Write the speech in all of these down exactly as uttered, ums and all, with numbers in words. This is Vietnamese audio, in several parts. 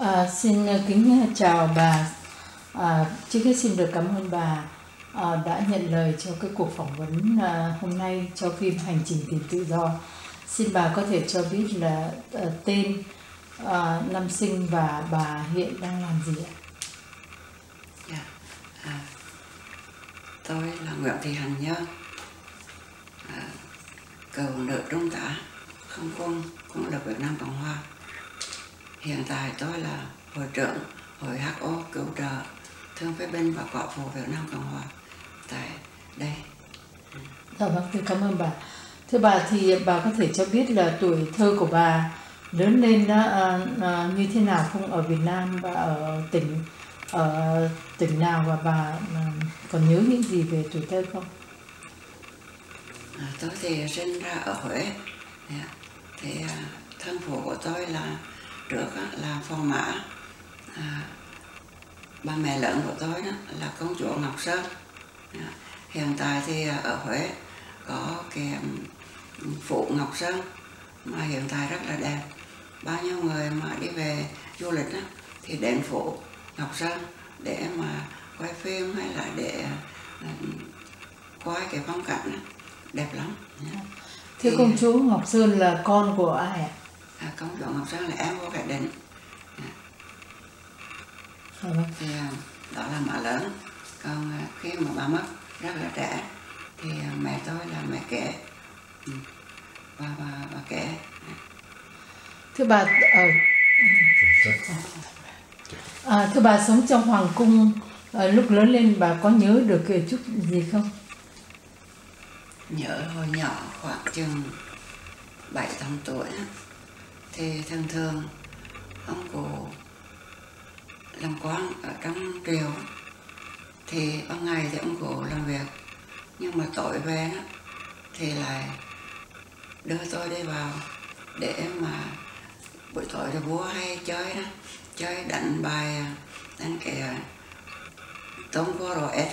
À, xin kính chào bà. À, trước hết xin được cảm ơn bà à, đã nhận lời cho cái cuộc phỏng vấn à, hôm nay cho phim Hành Trình Tìm Tự Do. Xin bà có thể cho biết là à, tên, à, năm sinh và bà hiện đang làm gì ạ? Yeah. À, tôi là Nguyễn Thị Hạnh Nhơn, à, cầu nữ trung tá không quân cũng là Việt Nam Cộng Hòa. Hiện tại tôi là hội trưởng hội hát o cứu trợ thương phế binh và quả phụ Việt Nam Cộng Hòa tại đây. Dạ vâng, tôi cảm ơn bà. Thưa bà, thì bà có thể cho biết là tuổi thơ của bà lớn lên đó, à, à, như thế nào không, ở Việt Nam và ở tỉnh ở tỉnh nào, và bà à, còn nhớ những gì về tuổi thơ không? À, tôi thì sinh ra ở Huế. Thì à, thân phụ của tôi là trước là phò mã, à, ba mẹ lớn của tôi đó là công chúa Ngọc Sơn. À, hiện tại thì ở Huế có cái phụ Ngọc Sơn mà hiện tại rất là đẹp. Bao nhiêu người mà đi về du lịch đó, thì đến phụ Ngọc Sơn để mà quay phim hay là để quay cái phong cảnh đó. Đẹp lắm. À, thế thì công chúa Ngọc Sơn là con của ai ạ? À, công chúa Ngọc Sơn là em của Cải Đình. À, thì đó là mẹ lớn. Còn khi mà bà mất rất là trẻ thì mẹ tôi là mẹ kế, bà bà, bà kế. Thưa bà, à, à, thưa bà sống trong hoàng cung, à, lúc lớn lên bà có nhớ được cái chút gì không? Nhớ hồi nhỏ khoảng chừng bảy tám tuổi thì thường thường ông cụ làm quan ở trong triều, thì ban ngày thì ông cụ làm việc, nhưng mà tối về thì lại đưa tôi đi vào để mà buổi tối thì vua hay chơi đó, chơi đánh bài, đánh kẻ tống vua rồi ép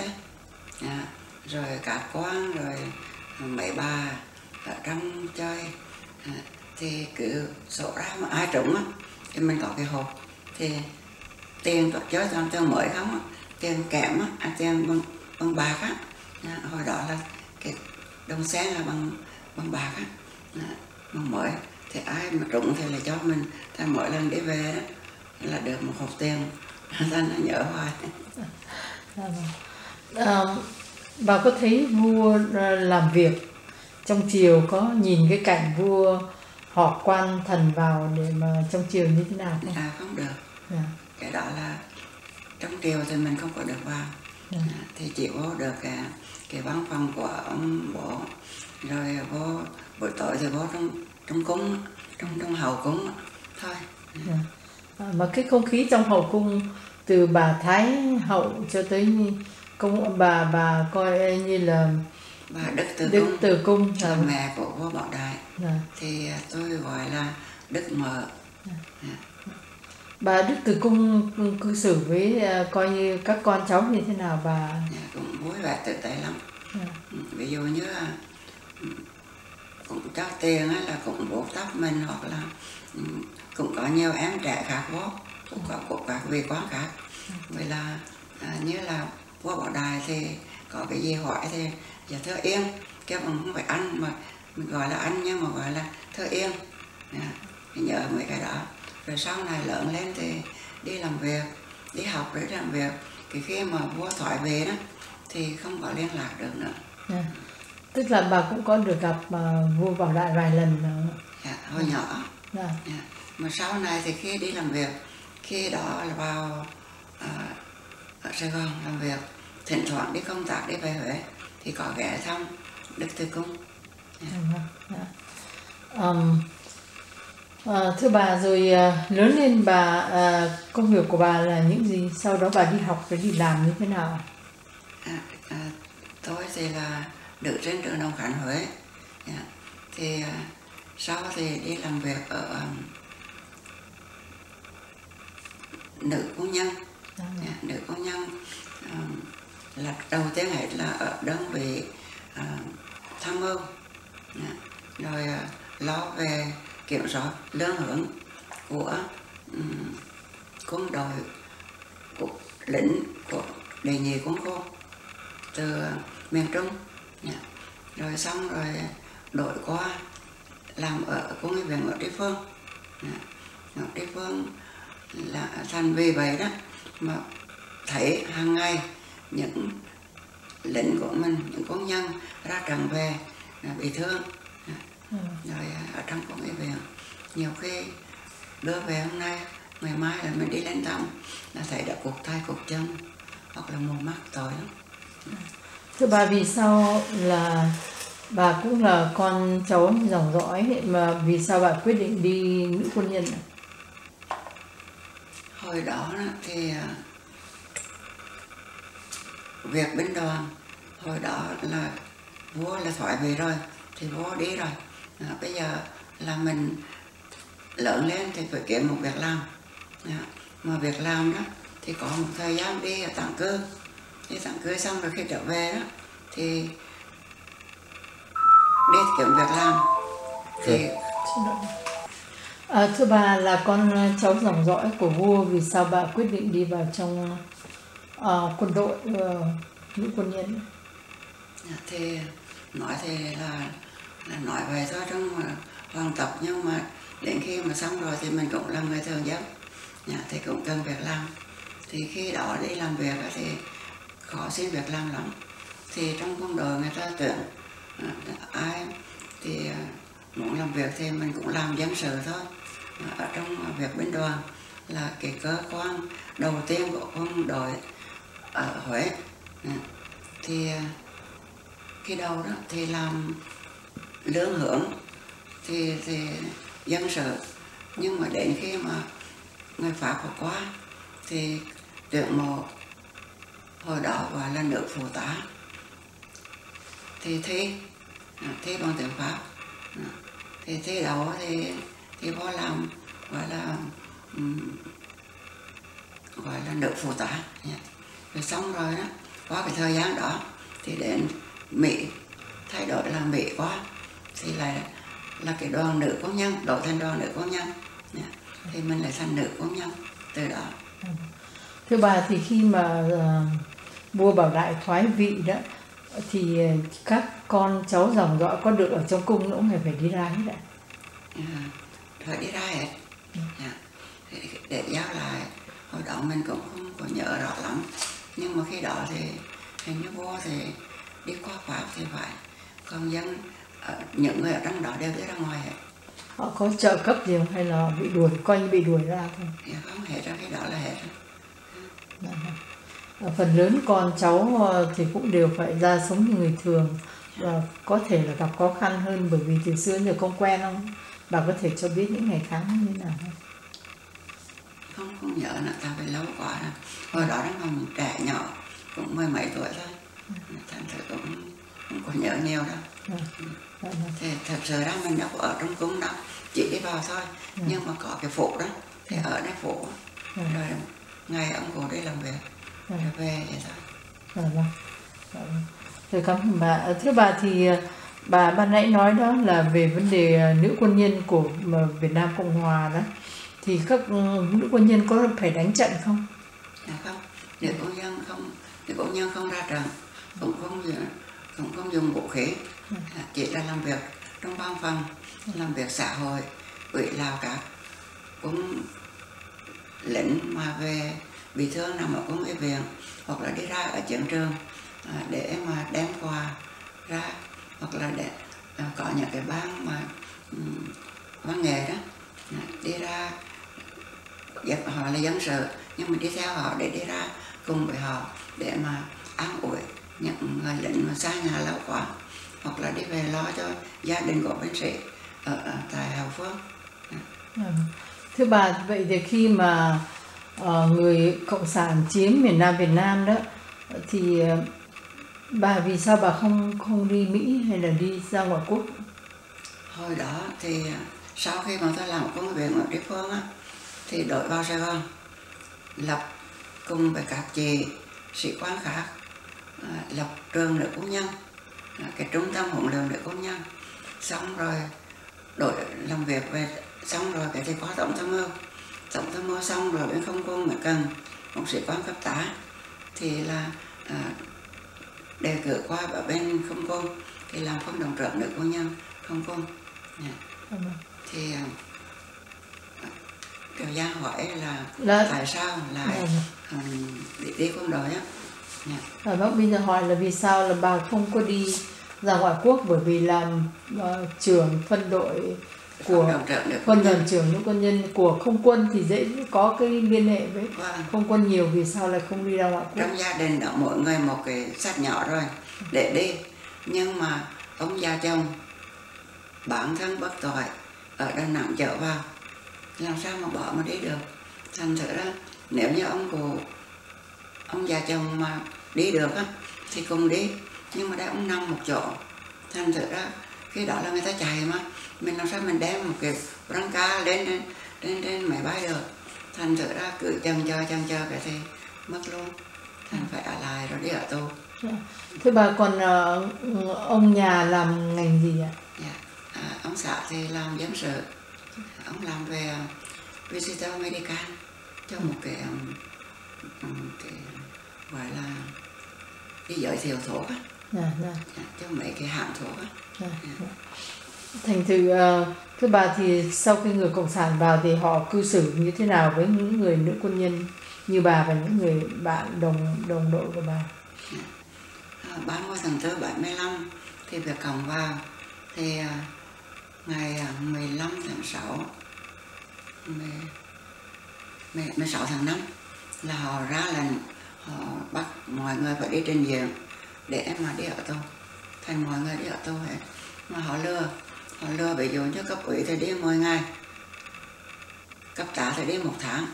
á, rồi cả quan rồi mấy bà ở trong chơi. Thì cứ sổ ra mà ai trúng á, thì mình có cái hộp, thì tiền chơi toàn tiền mới không á, tiền kém á, à, tiền bằng, bằng bạc á, à, hồi đó là cái đồng xen là bằng bằng bạc á, à, bằng mới, thì ai mà trúng thì là cho mình, thì mỗi lần đi về đó, là được một hộp tiền, ta nó nhớ hoài. À, bà có thấy vua làm việc trong triều, có nhìn cái cảnh vua họp quan thần vào để mà trong triều như thế nào không? À, không được. Yeah. Cái đó là trong triều thì mình không có được vào. Yeah. À, thì chỉ vô được cái, cái văn phòng của ông bộ, rồi vô buổi tối thì vô trong trong cung, trong trong hậu cung thôi. Yeah. À, mà cái không khí trong hậu cung từ bà Thái hậu cho tới công bà bà coi như là bà Đức Từ Đức Cung, Từ Cung là à. mẹ của vua Bảo Đại. À. Thì tôi gọi là Đức Mợ. À. À. Bà Đức Từ Cung cư xử với uh, coi như các con cháu như thế nào bà? À, cũng vui vẻ tự tại lắm. À. Ví dụ như là cũng cho tiền là cũng buộc tóc mình, hoặc là cũng có nhiều em trẻ khác vót, cũng có của các vị quan khác. Vậy là uh, như là vua Bảo Đại thì có cái gì hỏi thì dạ thưa yên, kêu bằng không phải anh mà mình gọi là anh, nhưng mà gọi là thưa yên. À, nhớ mấy cái đó. Rồi sau này lớn lên thì đi làm việc, đi học để làm việc, thì khi mà vua thoại về đó thì không có liên lạc được nữa. À, tức là bà cũng có được gặp uh, vua Bảo Đại vài lần nữa. Dạ, hồi ừ. nhỏ. À. Dạ. Mà sau này thì khi đi làm việc, khi đó là vào uh, ở Sài Gòn làm việc, thỉnh thoảng đi công tác đi về Huế thì có ghé thăm Đức Từ Cung. Yeah. Um, uh, thưa bà, rồi uh, lớn lên bà, uh, công việc của bà là những gì? Sau đó bà đi học rồi đi làm như thế nào? À, à, tôi thì là nữ trên trường Đồng Khánh Huế. Yeah. Thì uh, sau thì đi làm việc ở um, nữ công nhân. À, yeah. Nữ công nhân um, là đầu tiên hết là ở đơn vị uh, tham mưu, yeah. Rồi uh, lo về kiểm soát lương hưởng của um, cũng đòi cục lĩnh cục đề nhì cũng khô từ miền Trung, rồi xong rồi đổi qua làm ở công viên ở địa phương. Ở địa phương là thành vì vậy đó mà thấy hàng ngày những lính của mình, những công nhân ra trận về bị thương, ừ. rồi ở trong công viên nhiều khi đưa về hôm nay ngày mai là mình đi lên tắm là thấy đã cụt tay cụt chân hoặc là mù mắt tối lắm. Thưa bà, vì sao là bà cũng là con cháu dòng dõi mà vì sao bà quyết định đi nữ quân nhân? Hồi đó thì việc binh đoàn, hồi đó là vua là thoại về rồi thì vua đi rồi, à, bây giờ là mình lớn lên thì phải kiếm một việc làm, à, mà việc làm đó thì có một thời gian đi ở tạm cư, đi tạm cư xong rồi khi trở về đó thì đi kiếm việc làm thì... À, thưa bà, là con cháu dòng dõi của vua, vì sao bà quyết định đi vào trong à, quân đội nữ quân nhân? Thì nói thì là, là nói về thôi trong hoàng tộc, nhưng mà đến khi mà xong rồi thì mình cũng là người thường dân, thì cũng cần việc làm. Thì khi đó đi làm việc thì khó xin việc làm lắm. Thì trong quân đội người ta tưởng ai thì muốn làm việc thì mình cũng làm dân sự thôi. Ở trong việc binh đoàn là cái cơ quan đầu tiên của quân đội ở Huế. Thì khi đầu đó thì làm lương hưởng thì, thì dân sự, nhưng mà đến khi mà người Pháp vừa qua thì tuyển mộ hồi đó gọi là nữ phụ tá thì thi thi bằng tiếng Pháp, thì thi đấu thì thì vô làm gọi là gọi là nữ phụ tá. Rồi xong rồi đó, qua cái thời gian đó thì đến Mỹ, thay đổi là Mỹ quá thì lại là cái đoàn nữ công nhân, đổi thành đoàn nữ công nhân, thì mình lại thành nữ công nhân từ đó. Thưa bà, thì khi mà vua Bảo Đại thoái vị đó thì các con cháu dòng dõi có được ở trong cung nữa phải đi ra hết ạ? À, phải đi ra hết, ừ. để giao lại. Hồi đó mình cũng không có nhớ rõ lắm, nhưng mà khi đó thì hình như vua thì đi qua Pháp thì phải, còn dân những người ở trong đó đều đi ra ngoài hết. Họ có trợ cấp gì không hay là bị đuổi, coi như bị đuổi ra không? Dạ không, hết ra cái đó là hết. Phần lớn con cháu thì cũng đều phải ra sống như người thường và có thể là gặp khó khăn hơn bởi vì từ xưa giờ không quen không? Bà có thể cho biết những ngày tháng như nào không? Không, không nhớ nữa, ta phải lâu quá rồi. Hồi đó đang còn trẻ nhỏ, cũng mười mấy tuổi thôi, thành thử cũng không có nhớ nhiều đâu. Dạ. Thì thật sự ra mình đâu có ở trong cung đâu, chỉ đi vào thôi, dạ. nhưng mà có cái phủ đó, thì dạ. ở đây phủ, dạ. rồi ngày ông cụ đi làm việc, dạ. rồi về vậy thôi. Dạ. Dạ. Dạ. Rồi cảm ơn bà. Thưa bà, thì bà ban nãy nói đó là về vấn đề nữ quân nhân của Việt Nam Cộng Hòa đó, thì các nữ quân nhân có phải đánh trận không? Dạ không, nữ quân nhân không, nữ quân nhân không ra trận, cũng không cũng không dùng vũ khí, chỉ là làm việc trong văn phòng, làm việc xã hội, ủy lào cả cũng lĩnh mà về bị thương nằm ở công y viện hoặc là đi ra ở chiến trường để mà đem quà ra, hoặc là để có những cái ban mà ban nghề đó đi ra, họ là dân sự nhưng mình đi theo họ để đi ra cùng với họ để mà an ủi những người lính mà xa nhà lâu quá, hoặc là đi về lo cho gia đình của binh sĩ ở tại Hậu Phương. Ừ. Thưa bà, vậy thì khi mà người Cộng sản chiếm miền Nam Việt Nam đó thì bà vì sao bà không không đi Mỹ hay là đi ra ngoại quốc? Hồi đó thì sau khi mà tôi làm công việc ở địa phương á, thì đội vào Sài Gòn lập cùng với các chị sĩ quan khác lập trường nữ công nhân, cái trung tâm huấn luyện nữ công nhân, xong rồi đội làm việc về, xong rồi cái thì có tổng tham mưu tổng tham mưu xong rồi bên không quân mới cần ông sĩ quan cấp tá thì là à, đề cử qua ở bên không quân thì làm không đồng trưởng nữ quân nhân không quân. Yeah. Thì à, Kiều Giang hỏi là Lớp. tại sao lại à, đi, đi quân đội á. Yeah. Bác Minh hỏi là vì sao là bà không có đi ra ngoại quốc, bởi vì làm uh, trưởng phân đội của quân đoàn trưởng nữ quân nhân của không quân thì dễ có cái liên hệ với vâng. không quân nhiều, vì sao lại không đi ra ngoại quốc. Trong gia đình đó mỗi người một cái xác nhỏ rồi để đi, nhưng mà ông gia chồng bản thân bất tội ở Đà Nẵng chở vào làm sao mà bỏ mà đi được. Thành thử đó nếu như ông cụ ông già chồng mà đi được á thì cùng đi, nhưng mà đây ông nằm một chỗ, thành thử đó khi đó là người ta chạy mà mình làm sao mình đem một cái răng ca lên lên lên, lên máy bay được. Thành thử ra cứ chần chờ chần chờ cái thì mất luôn, thành phải ở lại rồi đi ở tù. Thế bà còn ông nhà làm ngành gì ạ? Dạ, à, ông xã thì làm dân sự, ông làm về visitor medical cho một cái, cái gọi là cái giới thiệu thuốc á, dạ, dạ. cho mấy cái hãng thuốc á. Dạ. Dạ. Thành thử thưa bà thì sau khi người cộng sản vào thì họ cư xử như thế nào với những người nữ quân nhân như bà và những người bạn đồng đồng đội của bà? ba mươi tháng tư bảy mươi lăm thì Việt Cộng vào, thì ngày mười lăm tháng sáu mười sáu tháng năm là họ ra lệnh họ bắt mọi người phải đi trình diện để mà đi ở tù, thành mọi người đi ở tù hết. Mà họ lừa, họ lừa ví dụ như cấp ủy thì đi mười ngày, cấp tá thì đi một tháng,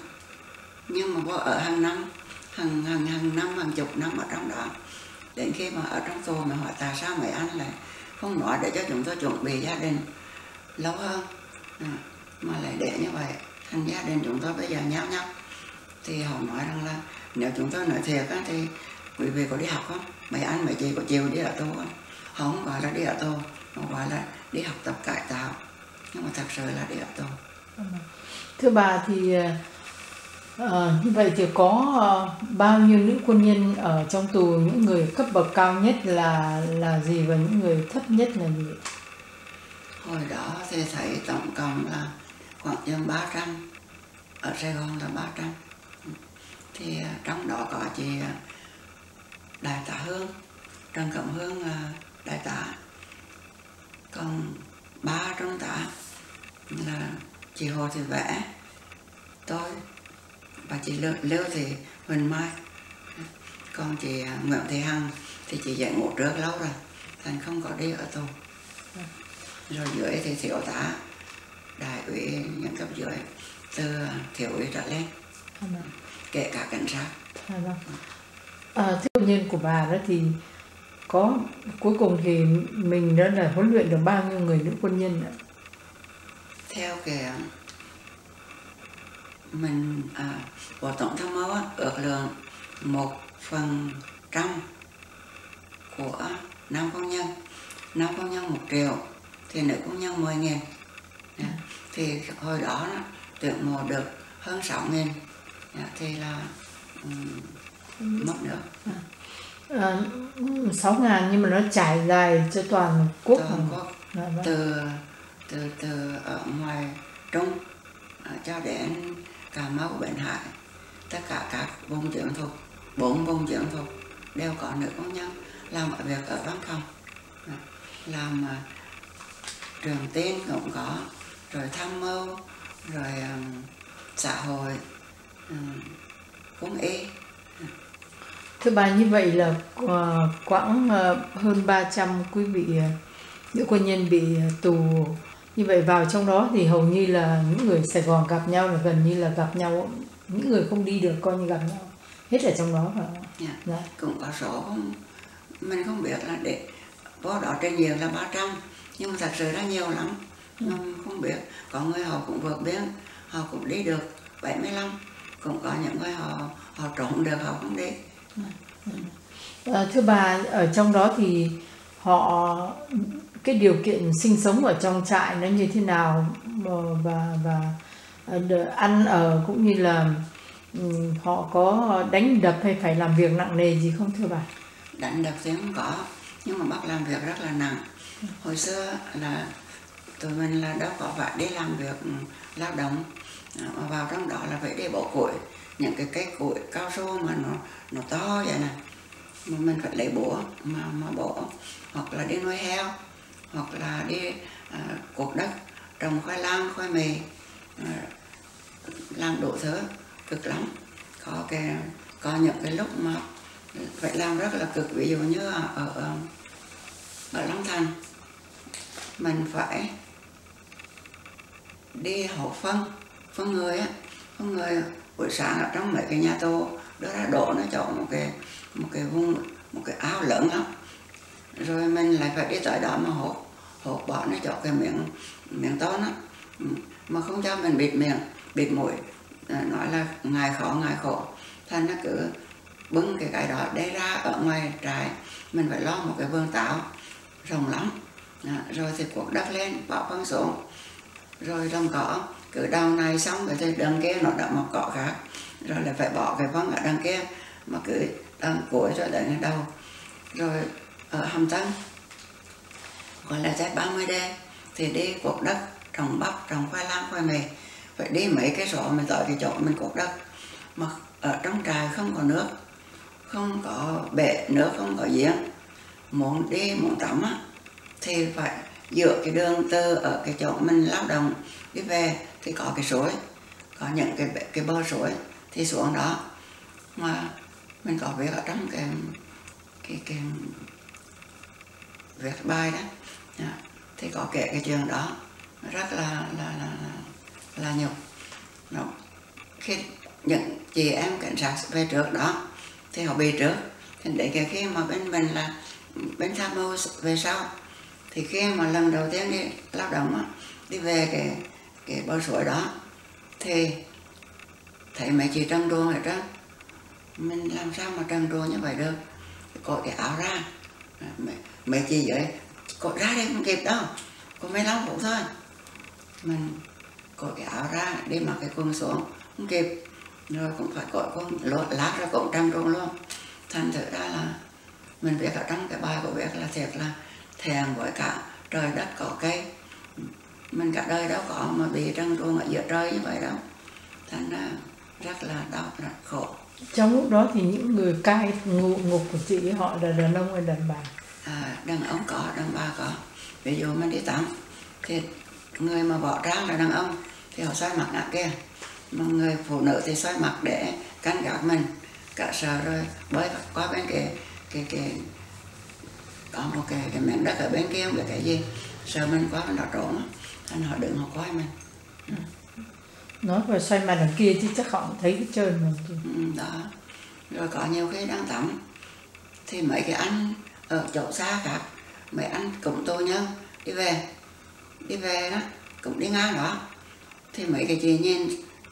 nhưng mà vô ở hàng năm, hàng, hàng, hàng năm, hàng chục năm ở trong đó. Đến khi mà ở trong tù mà hỏi tại sao mấy anh lại không nói để cho chúng tôi chuẩn bị gia đình lâu hơn, à, mà lại để như vậy, thành gia đình chúng tôi bây giờ nháo nhóc. Thì họ nói rằng là nếu chúng tôi nói thiệt á, thì quý vị có đi học không? Mấy anh mấy chị có chịu đi ở tù không? Họ không gọi là đi ở tù, họ gọi là đi học tập cải tạo, nhưng mà thật sự là đi ở tù. Thưa bà thì à, như vậy thì có bao nhiêu nữ quân nhân ở trong tù, những người cấp bậc cao nhất là là gì và những người thấp nhất là gì? Hồi đó thì thấy tổng cộng là khoảng chừng ba trăm, ở Sài Gòn là ba trăm. Thì trong đó có chị Đại tá Hương, Trần Cộng Hương là đại tá, còn ba trung tá là chị Hồ Thị Vẽ, tôi và chị Lưu Thị Huỳnh Mai. Còn chị Nguyễn Thị Hằng thì chị dạy ngủ trước lâu rồi, thành không có đi ở tù. Rồi dưới thì thiếu tá, đại ủy, những cấp dưới từ thiếu ủy trở lên, kể cả cảnh sát. À, thiếu nhiên của bà đó thì có cuối cùng thì mình đã là huấn luyện được bao nhiêu người nữ quân nhân ạ? Theo cái mình à, bộ tổng tham mưu ước lượng một phần trăm của nam công nhân, nam công nhân một triệu thì nữ công nhân mười nghìn, thì hồi đó tuyển mộ được hơn sáu nghìn thì là um, mất nữa. À, sáu ngàn nhưng mà nó trải dài cho toàn quốc, toàn quốc à, từ, từ, từ ở ngoài Trung cho đến Cà Mau, Bình Hải, tất cả các vùng trưởng thuộc, bốn vùng trưởng thuộc đều có nữ công nhân làm ở việc ở văn phòng, làm uh, trường tin cũng có, rồi tham mưu, rồi um, xã hội, um, quân y. Thưa bà, như vậy là uh, khoảng uh, hơn ba trăm quý vị uh, nữ quân nhân bị uh, tù. Như vậy vào trong đó thì hầu như là những người Sài Gòn gặp nhau là gần như là gặp nhau, những người không đi được coi như gặp nhau hết ở trong đó phải không? Dạ. Dạ. Cũng có số mình không biết là để có đó trên nhiều là ba trăm, nhưng mà thật sự là nhiều lắm. Ừ. Không biết, có người họ cũng vượt biên, họ cũng đi được bảy mươi lăm, cũng có những người họ họ trộn được, họ không đi. À, thưa bà, ở trong đó thì họ cái điều kiện sinh sống ở trong trại nó như thế nào và và ăn ở cũng như là họ có đánh đập hay phải làm việc nặng nề gì không thưa bà? Đánh đập thì không có, nhưng mà bác làm việc rất là nặng. Hồi xưa là tụi mình là đâu có phải đi làm việc lao động, mà vào trong đó là phải đi bỏ củi, những cái cây củi cao su mà nó nó to vậy này, mà mình phải lấy búa mà mà bỏ, hoặc là đi nuôi heo, hoặc là đi à, cuộc đất trồng khoai lang, khoai mì, à, làm đủ thứ, cực lắm. Có cái có những cái lúc mà phải làm rất là cực, ví dụ như ở ở, ở Long Thành mình phải đi hậu phân, phân người á, phân người buổi sáng ở trong mấy cái nhà tù đưa ra đổ, nó chọn một cái một cái vùng, một cái ao lớn lắm, rồi mình lại phải đi tới đó mà hột hột bỏ nó chọn cái miệng miệng to á, mà không cho mình bịt miệng bịt mũi, nói là ngài khó ngài khổ, thành nó cứ bưng cái cái đó để ra ở ngoài trại. Mình phải lo một cái vườn táo rộng lắm, rồi thì cuộn đất lên bỏ phân xuống, rồi làm cỏ, cứ đầu này xong rồi thì đằng kia nó đã mọc cỏ khác, rồi lại phải bỏ cái phân ở đằng kia, mà cứ đằng cuối rồi đến cái đầu. Rồi ở Hàm Tân gọi là trái ba mươi đê thì đi cuộn đất trồng bắp, trồng khoai lang, khoai mì, phải đi mấy cái sổ mình tới cái chỗ mình cuộn đất. Mà ở trong trại không có nước, không có bể nước, không có giếng, muốn đi muốn tắm á thì phải dựa cái đường từ ở cái chỗ mình lao động đi về thì có cái suối, có những cái cái bờ suối thì xuống đó. Mà mình có việc ở trong cái cái cái việc bài đó thì có kể cái chuyện đó rất là là là là, là nhục. Nó khi những chị em cảnh sát về trước đó thì họ bị trước, thì để khi mà bên mình là bên tham mưu về sau, thì khi mà lần đầu tiên đi lao động á, đi về cái cái bờ suối đó thì thấy mấy chị trần truồng ở trên, mình làm sao mà trần truồng như vậy được, cởi cái áo ra, mấy, mấy chị vậy cởi ra đây không kịp đâu, có mấy lắm cũng thôi, mình cởi cái áo ra đi mặc cái quần xuống không kịp, rồi cũng phải cởi quần lót lát ra cũng trần truồng luôn. Thành thử ra là mình biết ở trong cái bài của biết là thiệt là thèm với cả trời đất cỏ cây, mình cả đời đâu có mà bị trần truồng ở giữa trời như vậy đâu, thành ra rất là đau, rất khổ. Trong lúc đó thì những người cai ngụ ngục của chị họ là đàn ông hay đàn bà? À, đàn ông có, đàn bà có. Ví dụ mình đi tắm thì người mà bỏ trang là đàn ông thì họ xoay mặt ngã kia, mà người phụ nữ thì xoay mặt để canh gác mình, cả sợ rồi bơi qua bên kia, cái cái có một cái, cái miếng đất ở bên kia không biết cái gì, sợ mình quá mình nó trốn, anh họ đừng họ quay mình. Ừ. Nói về xoay mặt đằng kia chứ chắc họ thấy cái trơn mình chứ. Ừ, đó. Rồi có nhiều khi đang tắm thì mấy cái anh ở chỗ xa cả, mấy anh cũng tô nhân đi về, đi về đó, cũng đi ngang đó, thì mấy cái chị nhìn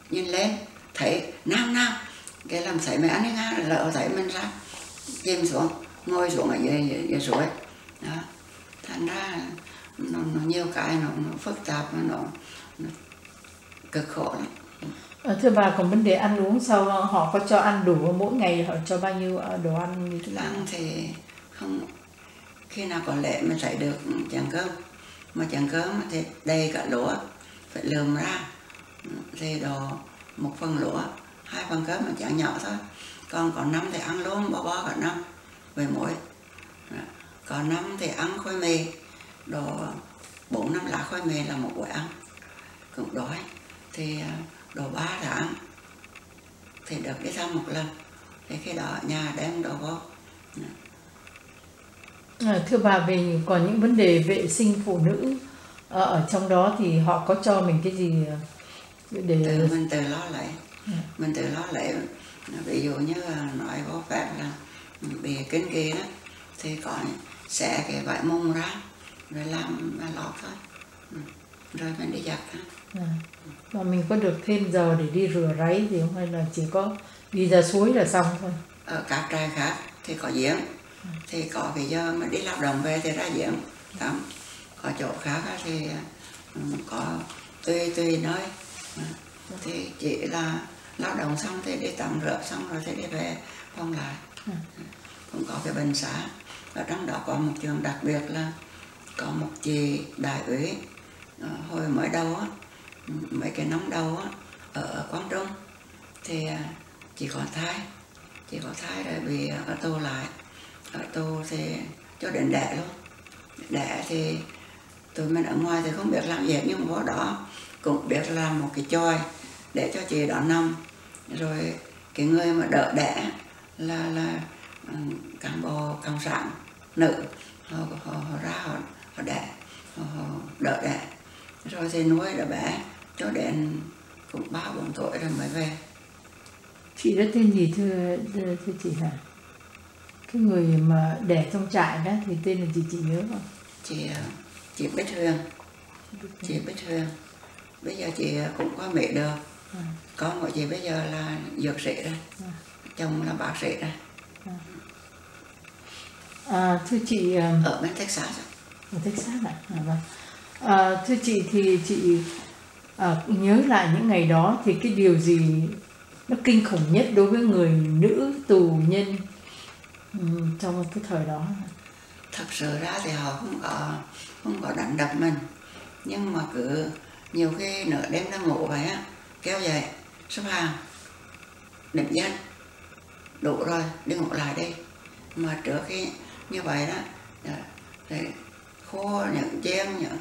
nhìn lên thấy nam nam, cái làm thấy mấy anh đi ngang rồi lỡ thấy mình ra chìm xuống, ngồi xuống ở dưới, dưới, dưới suối đó. Thành ra nó, nó nhiều cái nó, nó phức tạp, nó, nó cực khổ lắm. Thưa bà, còn vấn đề ăn uống sao, họ có cho ăn đủ, mỗi ngày họ cho bao nhiêu đồ ăn như thế nào? Ăn thì không, khi nào có lẽ mình sẽ được chén cơm, mà chén cơm thì đầy cả lúa phải lượm ra, thì đồ một phần lúa, hai phần cơm mà chén nhỏ thôi, còn có năm thì ăn luôn bò bò cả năm về mỗi, có năm thì ăn khoai mì, đồ bốn năm lá khoai mì là một buổi ăn, cũng đói thì đồ ba tháng thì được đi thăm một lần, thì khi đó nhà đem đồ vô. À, thưa bà, về còn những vấn đề vệ sinh phụ nữ ở trong đó thì họ có cho mình cái gì để tự mình tự lo lại? À, mình tự lo lại, ví dụ như nói vô phép là bị kính kỳ đó thì có xẻ cái vải mông ra rồi làm lọt thôi, rồi mình đi giặt thôi. À, mà mình có được thêm giờ để đi rửa ráy gì không, hay là chỉ có đi ra suối là xong thôi? Ở các trại khác thì có giếng, thì có cái giờ mà đi lao động về thì ra giếng tắm, có chỗ khác thì có tùy tùy nơi. thì chị là lao động xong thì đi tắm rửa xong rồi thì đi về phòng lại. Ừ. Cũng có cái bệnh xã, và trong đó có một trường đặc biệt là có một chị đại úy hồi mới đầu á, mấy cái nóng đầu á, ở Quảng Trung thì chị có thai, chị có thai rồi bị ở tù lại, ở tù thì cho đến đẻ luôn. Đẻ thì tụi mình ở ngoài thì không biết làm gì, nhưng mà đó cũng biết làm một cái chòi để cho chị đó nằm. Rồi cái người mà đỡ đẻ là là cán bộ cộng sản nữ, họ, họ, họ ra họ, họ đẻ, họ, họ đỡ đẻ, rồi thì nuôi đứa bé cho đến cũng ba bốn tuổi rồi mới về. Chị đã tên gì thưa, thưa chị hả? Cái người mà đẻ trong trại đó thì tên là gì chị nhớ không? Chị chị Bích Huyền, chị Bích Huyền. Bây giờ chị cũng có mẹ được, à. Con của chị bây giờ là dược sĩ đây, à. Chồng là bác sĩ đây. À. À, thưa chị ở bên Texas. Ở Texas ạ. À, vâng. À, thưa chị thì chị à, nhớ lại những ngày đó thì cái điều gì nó kinh khủng nhất đối với người nữ tù nhân trong cái thời đó? Thật sự ra thì họ không có không có đánh đập mình, nhưng mà cứ nhiều khi nửa đêm đang ngủ vậy á, kéo dậy xếp hàng định danh đủ rồi đi ngủ lại đi, mà trước khi như vậy đó thì khô những chén, những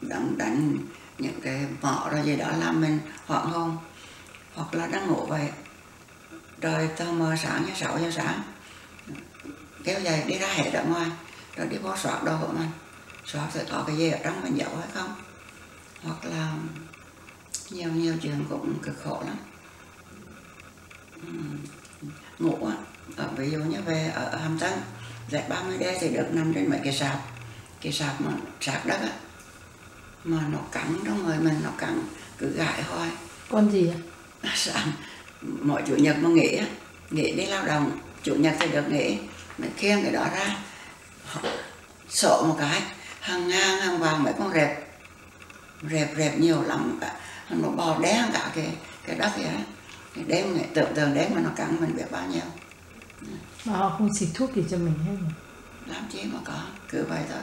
đặng đánh những cái mọ rồi gì đó làm mình hoảng hôn, hoặc là đang ngủ vậy trời tờ mờ sáng như sáu giờ sáng kéo dài đi ra hết ở ngoài rồi đi vô soát đồ của mình, soát rồi có cái gì ở trong mình giấu hay không, hoặc là nhiều nhiều chuyện cũng cực khổ lắm. Ngủ ở ví dụ như về ở Hàm Tân dạy ba mươi đê thì được nằm trên mấy cái sạp, cái sạp mà sạp đất á, mà nó cắn trong người mình, nó cắn cứ gãi hoài. Con gì ạ? À? Mỗi chủ nhật mà nghỉ á, nghỉ đi lao động chủ nhật thì được nghỉ, mình khiêng cái đó ra sổ một cái hàng ngang hàng vào mấy con rệp, rệp rệp nhiều lắm, nó bò đen cả cái cái đất vậy á, đêm ngày tưởng tượng đêm mà nó cắn mình biết bao nhiêu. Mà họ không xịt thuốc gì cho mình hết mà. Làm chi mà có, cứ vậy thôi.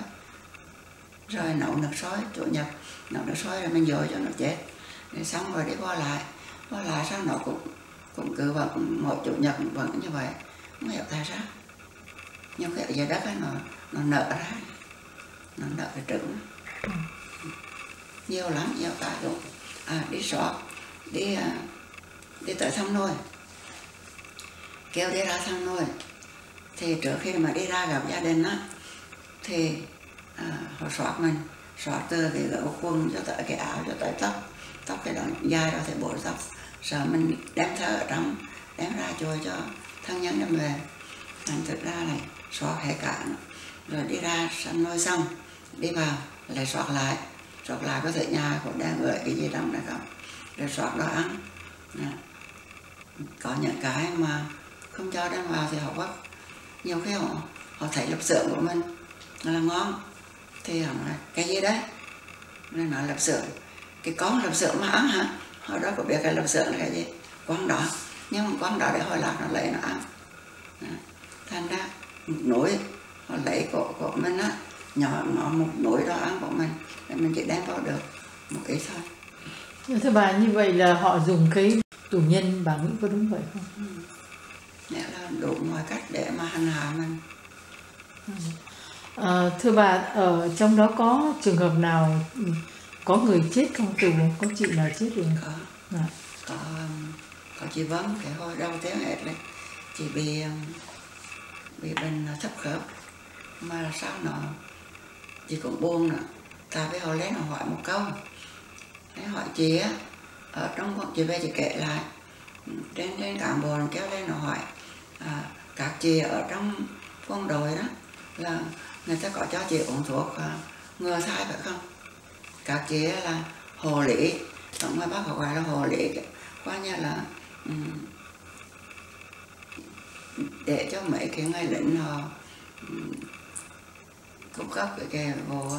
Rồi nấu nước sôi, chủ nhật nấu nước sôi rồi mình dội cho nó chết, rồi xong rồi đi qua lại, qua lại sao nó cũng cũng cứ vẫn mỗi chủ nhật vẫn như vậy, không hiểu tại sao. Nhiều khi ở dưới đất ấy, nó nó nở ra, nó nở cái trứng, ừ. Nhiều lắm, nhiều cả dụng. À, đi xót, đi à, đi tới thăm nuôi, kêu đi ra thăm nuôi, thì trước khi mà đi ra gặp gia đình á, thì à, họ xót mình, xót từ cái gấu quần cho tới cái áo cho tới tóc, tóc cái đó dài rồi thì bổ tóc, sợ mình đem thơ ở trong, đem ra chùa cho thân nhân đem về. Thành thực ra là xót hết cả, rồi đi ra thăm nuôi xong, đi vào lại xót lại, xót lại có thể nhà cũng đang gửi cái gì trong này không, rồi xót đó ăn. À, có những cái mà không cho đem vào thì họ bắt, nhiều khi họ, họ thấy lập xưởng của mình là ngon thì họ nói cái gì đấy, nên nói lập xưởng, cái con lập xưởng mà ăn hả, họ đó có biết cái lập xưởng là cái gì, quán đỏ, nhưng mà quán đỏ để hồi lạc nó lấy nó ăn. À, thành ra một nỗi họ lấy của, của mình á, nhỏ nó một nỗi đó ăn của mình để mình chỉ đem vào được một ít thôi. Thưa bà, như vậy là họ dùng cái tù nhân, bà nghĩ có đúng vậy không? Ừ. Nghĩa là đủ mọi cách để mà hành hạ mình. Ừ. À, thưa bà, ở trong đó có trường hợp nào có người chết trong tù không? Có chị nào chết được không? Có. À. Có, có chị Vấn, cái hồi đau tiếng hệt đấy. Chị bị, bị bệnh thấp khớp, mà sao nó, chị cũng buồn nữa. Tại vì họ lên họ hỏi một câu. Thế hỏi chị á, ở trong cuộc chị về chị kể lại, trên trên cảng bộ nó kéo lên nó hỏi à, các chị ở trong quân đội đó là người ta có cho chị uống thuốc à, ngừa thai phải không? Các chị là hồ lý, tổng người bác họ gọi là hồ lý, coi như là um, để cho mấy cái người lính họ um, cung cấp cái cái bộ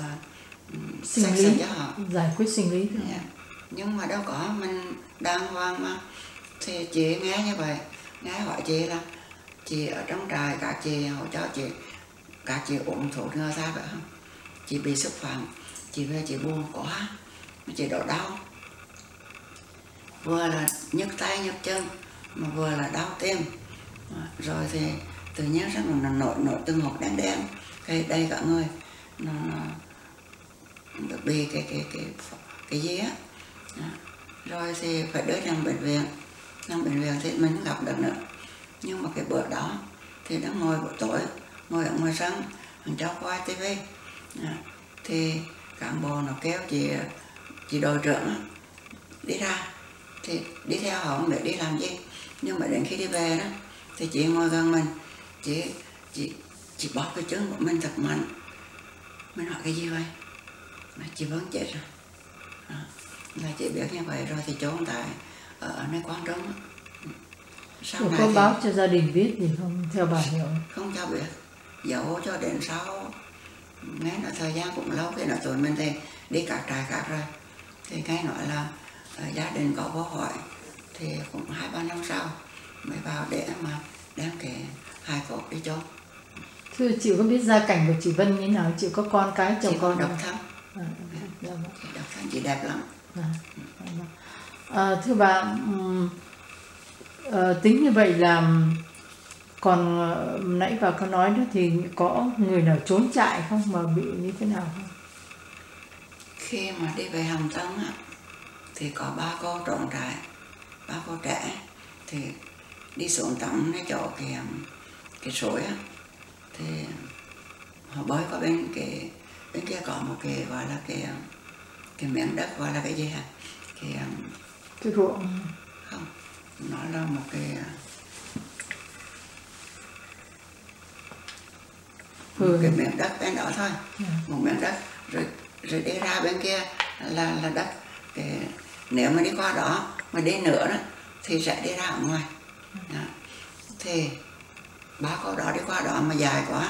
um, sinh lý, cho họ giải quyết sinh lý. Yeah. nhưng mà đâu có, mình đang hoang mang. Thì chị nghe như vậy, nghe hỏi chị là chị ở trong trại các chị hỗ trợ chị, các chị uống thuốc ngừa ra vậy không? Chị bị xúc phạm, chị về chị buồn quá, chị đổ đau, vừa là nhức tay nhức chân mà vừa là đau tim. Rồi thì tự nhiên rất là nổi nổi từng hột đen đen cái đây cả người, nó, nó được bị cái cái cái cái gì á. Rồi thì phải đưa sang bệnh viện, sang bệnh viện thì mình không gặp được nữa. Nhưng mà cái bữa đó thì đã ngồi buổi tối, ngồi ở ngoài sân, mình trao quay tivi, thì cán bộ nó kéo chị chị đội trưởng đó, đi ra, thì đi theo họ không để đi làm gì. Nhưng mà đến khi đi về đó thì chị ngồi gần mình, chị chị chị bóp cái chân của mình thật mạnh. Mình hỏi cái gì vậy? Mà chị vẫn chết rồi. Đó. Là chị biết như vậy rồi thì trốn tại ở nơi Quang Trung. Sau này có báo cho gia đình biết thì không, theo bà hiểu không cho biết, giấu cho đến sau. Nghe nói thời gian cũng lâu, khi nói tụi mình thì đi các trại khác rồi, thì nghe nói là uh, gia đình có vô hỏi, thì cũng hai ba năm sau mới vào để mà đem cái hài cốt đi chôn. Thưa chị, có biết gia cảnh của chị Vân như thế nào? Chị có con cái, chồng con độc thân. À, độc thân chị đẹp lắm. À, à, thưa bà, à, tính như vậy là còn nãy bà có nói đó, thì có người nào trốn trại không mà bị như thế nào không? Khi mà đi về Hồng Tân á, thì có ba cô trốn trại, ba cô trẻ thì đi xuống tắm cái chỗ cái, cái suối á, thì họ bơi qua bên cái bên kia có một cái gọi là cái cái miếng đất, gọi là cái gì hả? Cái cái ruộng không, nó là một cái một ừ. cái miếng đất bên đó thôi, ừ. một miếng đất rồi rồi đi ra bên kia là là đất. Cái, nếu mà đi qua đó mà đi nữa đó thì sẽ đi ra ở ngoài. Đó. Thì ba cô đó đi qua đó mà dài quá,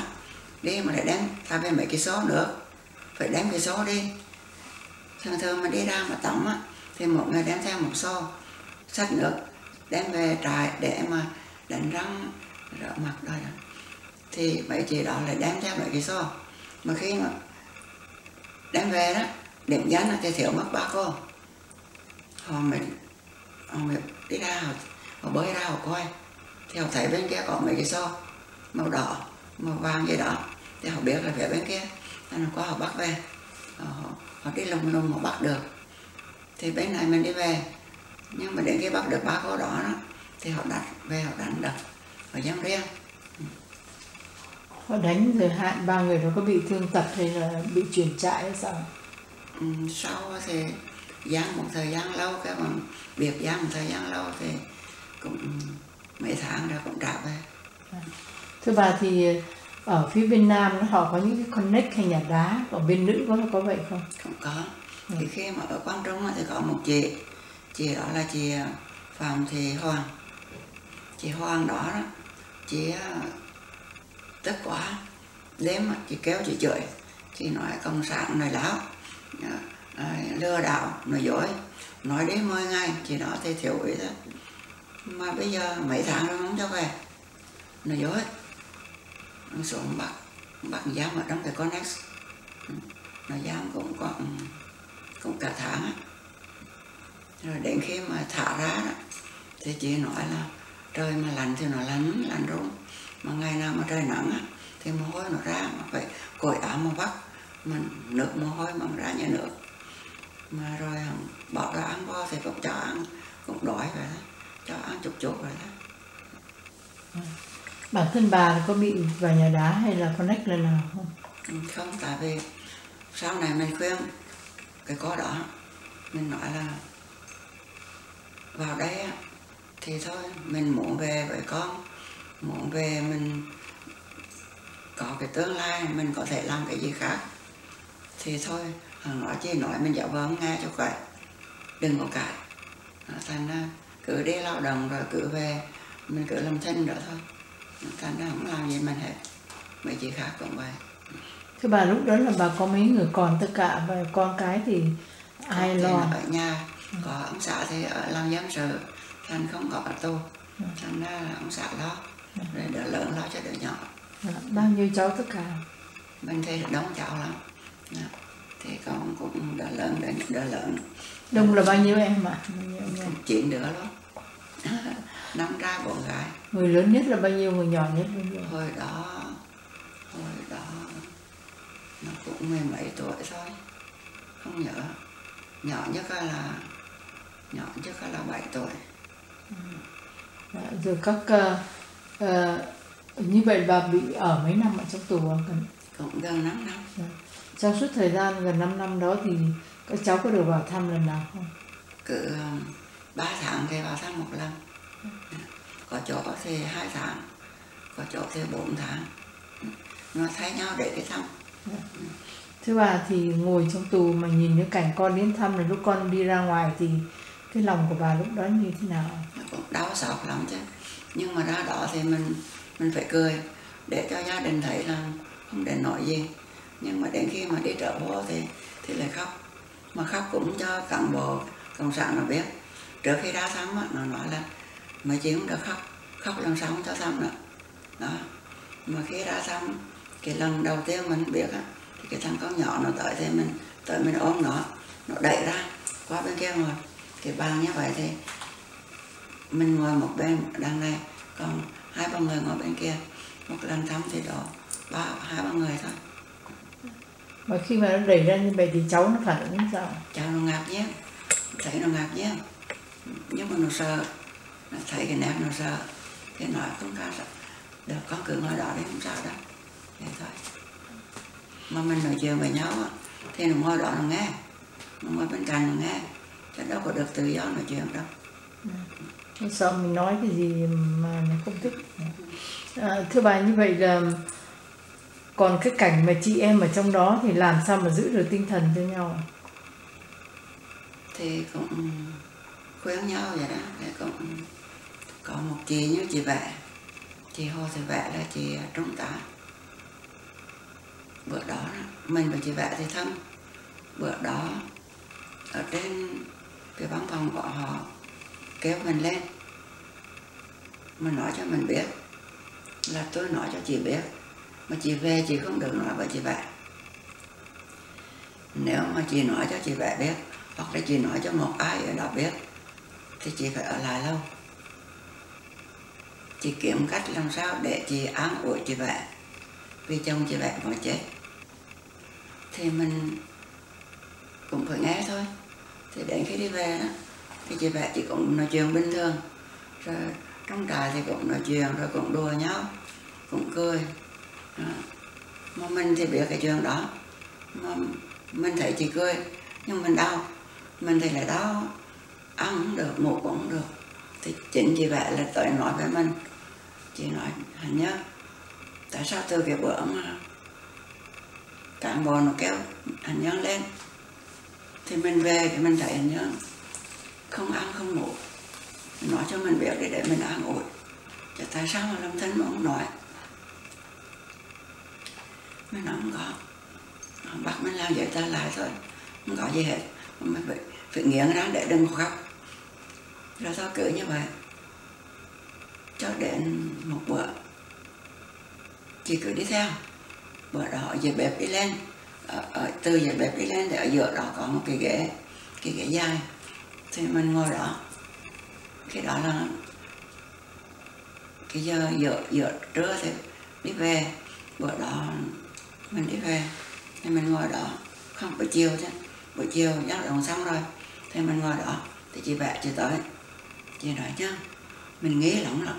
đi mà lại đem ra bên mấy cái số nữa, phải đem cái số đi. Thường thường mà đi ra mà tắm á, thì một người đem theo một xô sách nước đem về trại để mà đánh răng rửa mặt rồi đó. Thì mấy chị đó lại đem theo mấy cái xô, mà khi mà đem về đó điểm danh là thì thiếu mất ba cô, họ mình họ mình đi ra, họ, họ bơi ra họ coi, thì họ thấy bên kia có mấy cái xô màu đỏ màu vàng gì đó, thì họ biết là về bên kia, nên qua họ bắt về. Họ, họ đi lùng lùng họ bắt được, thì bên này mình đi về. Nhưng mà đến khi bắt được ba cô đó, đó thì họ đặt về, họ đánh đập, họ giam riêng. Họ đánh rồi hạn ba người đó có bị thương tật hay là bị chuyển trại hay sao? Ừ, sau thì giam một thời gian lâu, cái bằng biệt giam một thời gian lâu thì cũng mấy tháng rồi cũng trả về. À. Thưa bà, thì ở phía bên Nam họ có những cái connect hay nhà đá, ở bên nữ có có vậy không? Không có. Ừ. Thì khi mà ở Quang Trung thì có một chị, chị đó là chị Phạm Thị Hoàng. Chị Hoàng đó đó, chị tức quá, đêm mà chị kéo chị chửi, chị nói cộng sản nói láo, lừa đảo, nói dối, nói đến mười ngày, chị đó thì thiểu ý thôi. Mà bây giờ mấy tháng rồi không cho về, nói dối. Xuống bắt, bắt giam ở trong cái Connex, nó giam cũng còn cũng cả tháng á. Rồi đến khi mà thả ra đó, thì chị nói là trời mà lạnh thì nó lạnh, lạnh run, mà ngày nào mà trời nắng á, thì mồ hôi nó ra, mà phải cởi áo mà bắt, mình nước mồ hôi mà ra như nước. Mà rồi bỏ ra ăn vô thì cũng cho ăn, cũng đói vậy đó, cho ăn chục chục vậy đó. Bản thân bà có bị vào nhà đá hay là connect lần nào không? Không, tại vì sau này mình khuyên cái cô đó, mình nói là vào đây thì thôi mình muốn về với con, muốn về mình có cái tương lai, mình có thể làm cái gì khác thì thôi, nói chỉ nói mình dạo vợ nghe cho vậy, đừng có cãi. Thành ra cứ đi lao động rồi cứ về, mình cứ làm thân nữa thôi. Cả nó không làm gì mình hết, mấy chị khác cũng vậy. Thưa bà, lúc đó là bà có mấy người còn tất cả, và con cái thì ai lo? Ở nhà, Có ông xã thì ở làm giám sự, anh không có ở tù, thành ra là ông xã lo, rồi đứa lớn lo cho đứa nhỏ. Bao nhiêu cháu tất cả? Mình thấy đông cháu lắm, thì con cũng đỡ lớn, đỡ lớn. Đông là bao nhiêu em ạ? Chín đứa luôn, năm trai bốn gái. Người lớn nhất là bao nhiêu, người nhỏ nhất bao nhiêu? Hồi đó, hồi đó nó cũng mười mấy tuổi thôi, không nhớ. Nhỏ nhất là nhỏ nhất là bảy tuổi. À, rồi các uh, uh, như vậy bà bị ở mấy năm ở trong tù gần? Cũng gần năm năm. À, trong suốt thời gian gần năm năm đó thì các cháu có được vào thăm lần nào không? Cứ ba tháng thì vào thăm một lần. Có chỗ thì hai tháng, có chỗ thì bốn tháng. Nó thay nhau để cái thăm. À. Thưa bà thì ngồi trong tù mà nhìn những cảnh con đến thăm là lúc con đi ra ngoài thì cái lòng của bà lúc đó như thế nào? Cũng đau xót lắm chứ. Nhưng mà ra đó thì mình mình phải cười để cho gia đình thấy là không để nói gì. Nhưng mà đến khi mà đi trở vô thì thì lại khóc. Mà khóc cũng cho cán bộ cộng sản nó biết. Trước khi ra thăm nó nói là mà chị không được khóc, khóc lần sau không cho thăm nữa. Đó. Mà khi ra thăm cái lần đầu tiên mình biết á, cái thằng con nhỏ nó tới thì mình tới mình ôm nó, nó đẩy ra qua bên kia ngồi cái bàn như vậy thì mình ngồi một bên đằng này, còn hai ba người ngồi bên kia, một lần thăm thì đó ba hai ba người thôi. Mà khi mà nó đẩy ra như vậy thì cháu nó phản ứng như sao? Cháu nó ngạc nhiên, thấy nó ngạc nhiên, nhưng mà nó sợ, nó thấy cái nét nó sợ, thì nói không sao được, con cứ ngồi đó đi không sao đâu, thế thôi. Mà mình nói chuyện với nhau thì nó ngồi đó nó nghe, nó ngồi bên cạnh nó nghe, chứ đâu có được tự do nói chuyện đâu. À, sợ mình nói cái gì mà nó không thích. À, thưa bà, như vậy là còn cái cảnh mà chị em ở trong đó thì làm sao mà giữ được tinh thần cho nhau? Thì cũng khuyến nhau vậy đó. Thì cũng có một chị như chị Vẽ, chị Hồ Thị Vẽ là chị trung tá. Bữa đó mình và chị Vẽ thì thân. Bữa đó ở trên cái văn phòng của họ kéo mình lên, mình nói cho mình biết là tôi nói cho chị biết, mà chị về chị không được nói với chị Vẽ. Nếu mà chị nói cho chị Vẽ biết, hoặc là chị nói cho một ai ở đó biết, thì chị phải ở lại lâu. Chị kiếm cách làm sao để chị an ủi chị Vẽ, vì chồng chị Vẽ mới chết. Thì mình cũng phải nghe thôi. Thì đến khi đi về đó, thì chị Vẽ chị cũng nói chuyện bình thường. Rồi trong trại thì cũng nói chuyện, rồi cũng đùa nhau, cũng cười. Đó. Mà mình thì biết cái chuyện đó, mà mình thấy chị cười, nhưng mình đau. Mình thì lại đau, ăn cũng được, ngủ cũng không được. Thì chính chị Vẽ là tới nói với mình. Chị nói, Hạnh nhớ, tại sao từ cái bữa mà cán bộ nó kéo Hạnh Nhơn lên thì mình về thì mình thấy Hạnh Nhơn không ăn không ngủ, nói cho mình biết để, để mình ăn ủi. Chứ tại sao mà Lâm Thính mà không nói? Mình nói không có, bắt mình làm vậy ta lại thôi, không có gì hết. Mình phải, phải nghiến răng để đừng khóc. Rồi sao cứ như vậy cho đến một bữa chị cứ đi theo. Bữa đó về bếp đi lên, ở, ở, từ về bếp đi lên thì ở giữa đó có một cái ghế, cái ghế dài, thì mình ngồi đó. Cái đó là cái giờ giữa, giữa trưa thì đi về. Bữa đó mình đi về thì mình ngồi đó, không buổi chiều chứ, buổi chiều giáo đồng xong rồi thì mình ngồi đó. Thì chị Vẽ chị tới, chị nói chứ mình nghĩ lắm lắm,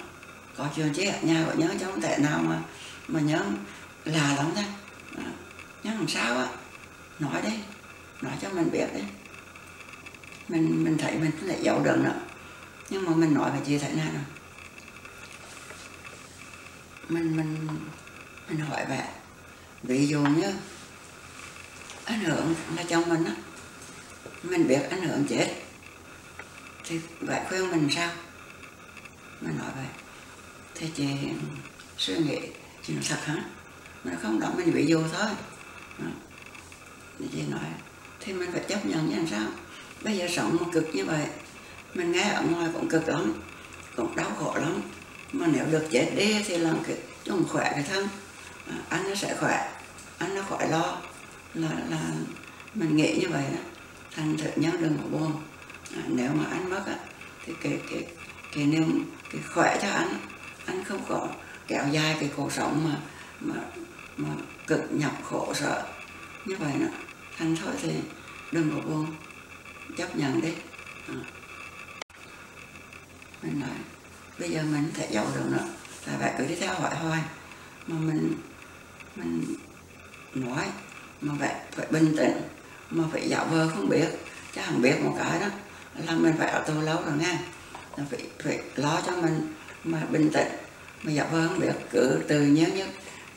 có chuyện chứ ở nhà của Nhớ chứ không thể nào mà mà Nhớ là lắm thôi. Nhớ làm sao á, nói đi, nói cho mình biết đi. Mình mình thấy mình lại giấu được nữa, nhưng mà mình nói về chị thế này rồi. Mình mình mình hỏi Vẽ, ví dụ như anh Hưởng là chồng mình á, mình biết anh Hưởng chết, thì Vẽ khuyên mình sao? Mình nói vậy, thì chị suy nghĩ, chị nói thật hả? Mình nói không, đó mình bị vô thôi. Chị nói, thì mình phải chấp nhận như làm sao? Bây giờ sống mà cực như vậy, mình nghe ở ngoài cũng cực lắm, cũng đau khổ lắm. Mà nếu được chết đi thì làm cái chúng khỏe cái thân, anh nó sẽ khỏe, anh nó khỏi lo. Là, là mình nghĩ như vậy đó, thành thật nhau đừng có buồn. À, nếu mà anh mất á, thì cái, cái, cái, nếu, cái khỏe cho anh, anh không có kéo dài cái cuộc sống mà, mà, mà cực nhọc khổ sợ như vậy đó. Thành thôi thì đừng có buồn, chấp nhận đi. À. Mình nói, bây giờ mình thể giàu được nữa, là phải cứ đi theo hỏi hoài. Mà mình, mình nói, mà phải, phải bình tĩnh, mà phải giả vờ không biết, chứ không biết một cái đó là mình phải ở tù lâu rồi nghe. Là phải, phải lo cho mình mà bình tĩnh, mà giả vờ không biết, cứ tự nhiên nhất,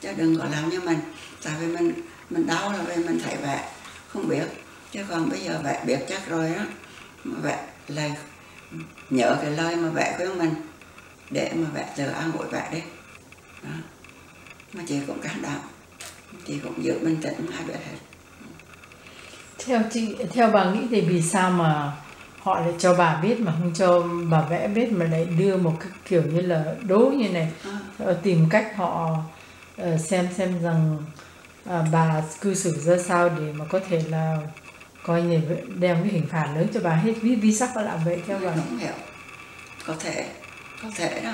chứ đừng có làm như mình. Tại vì mình mình đau là vì mình thấy vẻ không biết, chứ còn bây giờ vẻ biết chắc rồi đó, mà vẻ là nhớ cái lời mà vẻ khuyên mình để mà vẻ tự an ủi vẻ đi đó. Mà chị cũng cảm động, chị cũng giữ bình tĩnh hai bữa hết. Theo chị, theo bà nghĩ thì vì sao mà họ lại cho bà biết mà không cho bà Vẽ biết, mà lại đưa một cái kiểu như là đố như này, à. Tìm cách họ xem xem rằng à, bà cư xử ra sao để mà có thể là coi như đem cái hình phạt lớn cho bà hết. Ví vi sắc và làm vậy theo bà. Không hiểu, có thể, có thể đó.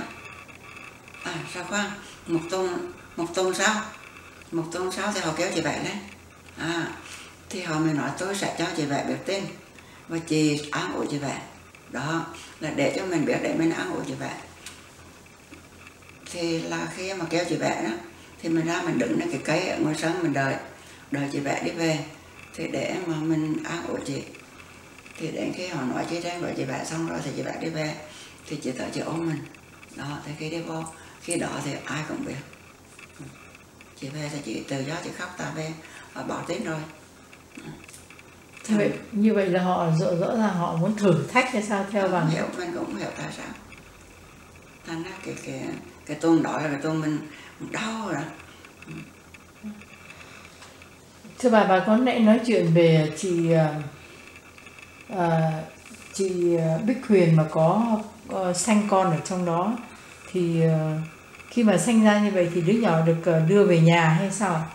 À, sao khoan, một tôn, một tôn sao? Một tuần sau thì họ kéo chị Vẽ lên, à, thì họ mới nói tôi sẽ cho chị Vẽ biết tin và chị an ủi chị Vẽ. Đó là để cho mình biết, để mình an ủi chị Vẽ. Thì là khi mà kéo chị Vẽ đó, thì mình ra mình đứng lên cái cây ở ngoài sân mình đợi, đợi chị Vẽ đi về, thì để mà mình an ủi chị. Thì đến khi họ nói chị Trang với chị Vẽ xong rồi thì chị Vẽ đi về, thì chị tới chị ôm mình. Đó, thì khi đi vô, khi đó thì ai cũng biết. Chị về thì chị tự do, chị khóc, ta về và bỏ tiếng rồi. Thế vậy, như vậy là họ rõ rõ là họ muốn thử thách hay sao theo bà? Hiểu, mình cũng không hiểu tại sao. Thành ra cái, cái, cái tôn đó là cái tôn mình đau rồi. Thưa bà, bà con nãy nói chuyện về chị à, chị Bích Huyền mà có sanh con ở trong đó. Thì khi mà sanh ra như vậy thì đứa nhỏ được đưa về nhà hay sao?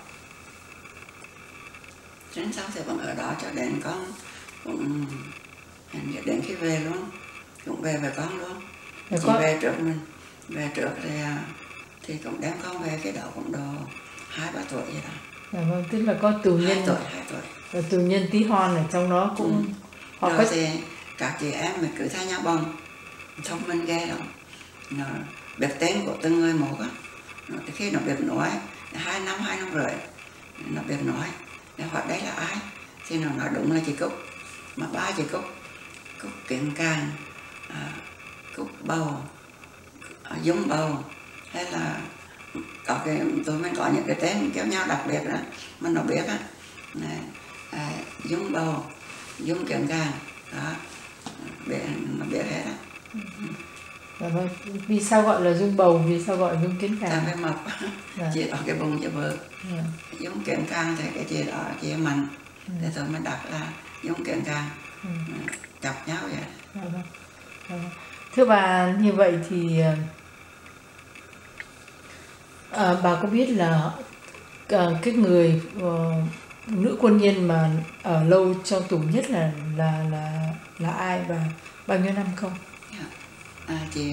Sáng sau thì vẫn ở đó cho đến con, cũng đến khi về luôn, cũng về về con luôn. Được chị con. Về trước mình, về trước thì thì cũng đem con về cái đó cũng đồ hai ba tuổi vậy đó. Dạ vâng, tức là có tù nhân, hai tuổi, hai tuổi. Tù nhân tí hon ở trong đó cũng. Ừ. Họ đó có thì các chị em mình cứ thay nhau bồng, thông minh ghê lắm. Nó biết tên của từng người một á, khi nó biết nói hai năm hai năm rưỡi nó biết nói, nó hỏi đấy là ai thì nó nói đúng là chị Cúc, mà ba chị Cúc, Cúc Kiện Càng, Cúc Bầu, Dung Bầu, hay là có cái tụi mình có những cái tên kéo nhau đặc biệt đó mình nó biết á, à, Dung Bầu, Dung Kiện Càng đó, biết, nó biết hết á. Vì sao gọi là Dung Bầu, vì sao gọi Dung Kiến Càng? Tại cái mập, dạ. Chị đó cái bụng cho vợ, dạ. Dung Kiến Càng thì cái chị đó, chị mạnh, dạ. Thì tôi mới đặt là Dung Kiến Càng, dạ. Chọc nhau vậy. Dạ. Dạ. Thưa bà, như vậy thì à, bà có biết là à, cái người à, nữ quân nhân mà ở lâu trong tù nhất là là là, là ai và bao nhiêu năm không? À, chị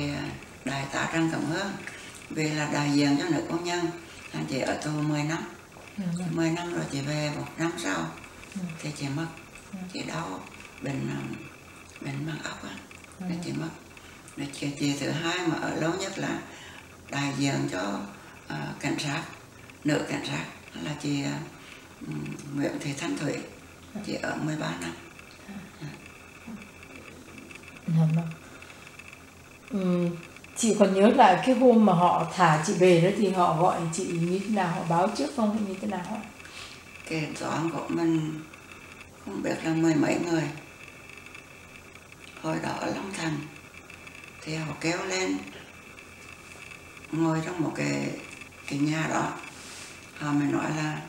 đại tá Trần Cộng Hương, vì là đại diện cho nữ công nhân, à, chị ở tù mười năm, ừ. mười năm rồi chị về một năm sau, ừ. Thì chị mất, ừ. Chị đau bệnh bệnh măng ốc á, ừ. Để chị mất. Để chị, chị thứ hai mà ở lâu nhất là đại diện cho uh, cảnh sát, nữ cảnh sát là chị uh, Nguyễn Thị Thanh Thủy, ừ. Chị ở mười ba năm. Ừ. Ừ. Ừ, chị còn nhớ là cái hôm mà họ thả chị về đó thì họ gọi chị như thế nào, họ báo trước không hay như thế nào? Cái toán của mình không biết là mười mấy người. Hồi đó ở Long Thành thì họ kéo lên ngồi trong một cái, cái nhà đó. Họ mới nói là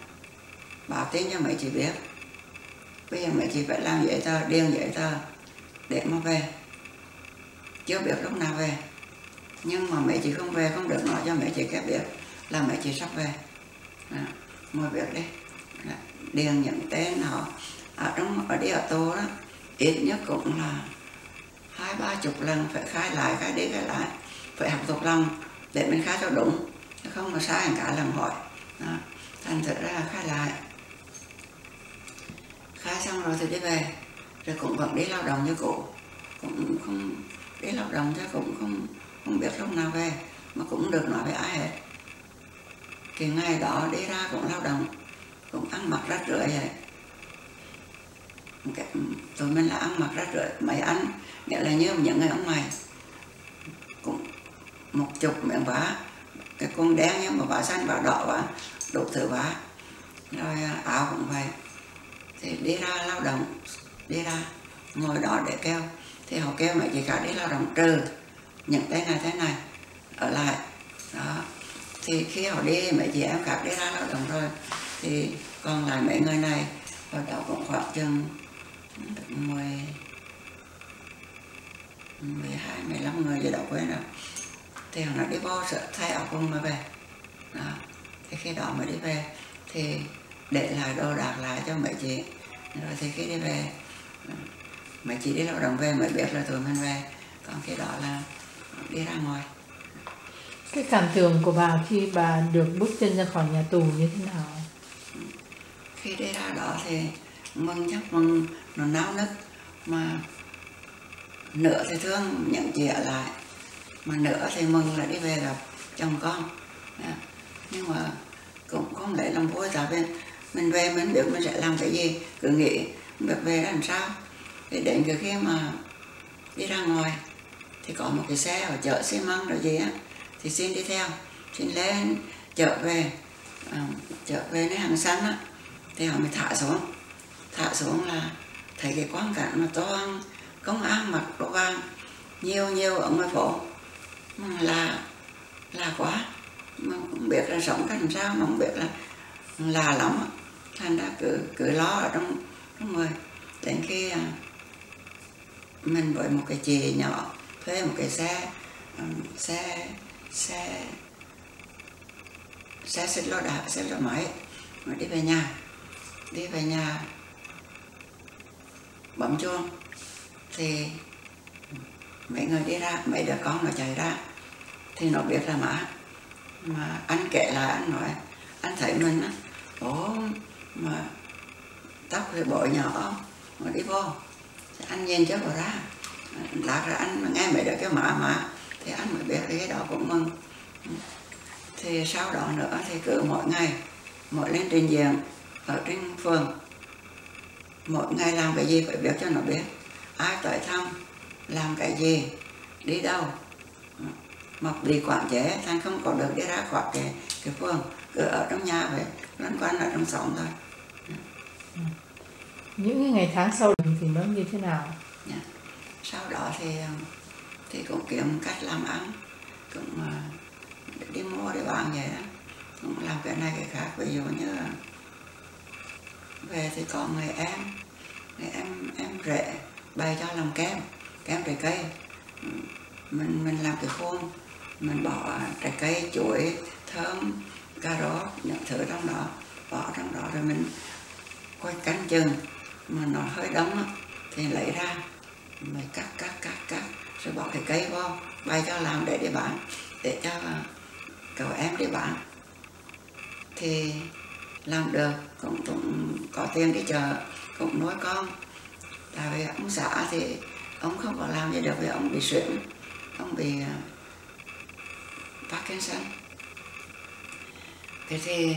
báo tin cho mấy chị biết. bây giờ mẹ chỉ phải làm giấy tờ, điền giấy tờ để mà về, chưa biết lúc nào về. Nhưng mà mẹ chị không về, không được nói cho mẹ chị cái biết là mẹ chị sắp về. Đó, mọi việc đi. Đó, điền những tên họ ở trong ở đi ở tù đó, ít nhất cũng là hai ba chục lần phải khai lại, khai đi khai lại, phải học thuộc lòng để mình khai cho đúng, không mà sai cả lần hỏi. Đó, thành thử ra là khai lại, khai xong rồi thì đi về, rồi cũng vẫn đi lao động như cũ, cũng không đi lao động chứ cũng không không biết lúc nào về, mà cũng được nói với ai hết. Thì ngày đó đi ra cũng lao động, cũng ăn mặc rách rưởi vậy. Tụi mình là ăn mặc rách rưởi, mấy anh nghĩa là như những người ông mày, cũng một chục miệng vá, cái con đen nhưng mà vá xanh, vá đỏ, vá đủ thứ vá, rồi áo cũng vậy. Thì đi ra lao động, đi ra ngồi đó để kêu, thì họ kêu mày chỉ cả đi lao động trừ những cái này thế này ở lại đó. Thì khi họ đi mấy chị em khác đi ra lao động rồi thì còn lại mấy người này ở đó cũng khoảng chừng mười hai mười lăm người gì đó quên rồi, thì họ nói đi vô sợ thay áo quần mà về đó. Thì khi đó mới đi về thì để lại đồ đạc lại cho mấy chị, rồi thì khi đi về mấy chị đi lao động về mới biết là tụi mình về, còn khi đó là đi ra ngoài. Cái cảm tưởng của bà khi bà được bước chân ra khỏi nhà tù như thế nào? Khi đi ra đó thì mừng chắc mừng, nó náo nức, mà nửa thì thương những chị ở lại, mà nửa thì mừng là đi về gặp chồng con. Nhưng mà cũng không lấy lòng vui, tại vì mình về mình biết mình sẽ làm cái gì, cứ nghĩ việc về làm sao. Thì đến cái khi mà đi ra ngoài thì có một cái xe ở chợ xi măng rồi gì á, thì xin đi theo, xin lên chợ về, à, chợ về đến hàng xanh á, thì họ mới thả xuống, thả xuống là thấy cái quang cảnh mà toàn công an mặc đồ vàng, nhiều nhiều ở ngoài phố, là là quá, mà không biết là sống cách làm sao, mà không biết là là lắm á, thành ra cứ cứ lo ở trong trong người. Đến khi à, mình với một cái chị nhỏ thuê một cái xe xe xe xe xịt lô đạp, xe lô máy, rồi đi về nhà, đi về nhà bấm chuông thì mấy người đi ra, mấy đứa con nó chạy ra thì nó biết là má. Mà anh kể là anh nói anh thấy mình á, bố mà tóc thì bội nhỏ mà đi vô thì anh nhìn chứ vào ra lạc ra, anh nghe mấy đứa kêu má má thì anh mới biết cái đó cũng mừng. Thì sau đó nữa thì cứ mỗi ngày, mỗi lên trình diện ở trên phường, mỗi ngày làm cái gì phải biết cho nó biết, ai tới thăm, làm cái gì, đi đâu, mặc bị quản chế, thành không có được đi ra khỏi cái, cái phường, cứ ở trong nhà vậy, loanh quanh ở trong xóm thôi. Những ngày tháng sau thì nó như thế nào? Sau đó thì thì cũng kiếm cách làm ăn, cũng uh, đi mua để bán vậy đó, cũng làm cái này cái khác. Ví dụ như là về thì có người em, người em em rể bày cho làm kem, kem trái cây, mình mình làm cái khuôn, mình bỏ trái cây, chuối, thơm, cà rốt, những thứ trong đó, bỏ trong đó rồi mình quay cánh chừng mà nó hơi đóng thì lấy ra, mình cắt cắt cắt cắt rồi bỏ cái cây vô, bày cho làm để đi bán, để cho cậu em đi bán. Thì làm được, cũng, cũng có tiền đi chợ, cũng nuôi con. Tại vì ông xã thì ông không có làm gì được vì ông bị suyễn, ông bị Parkinson. Thế thì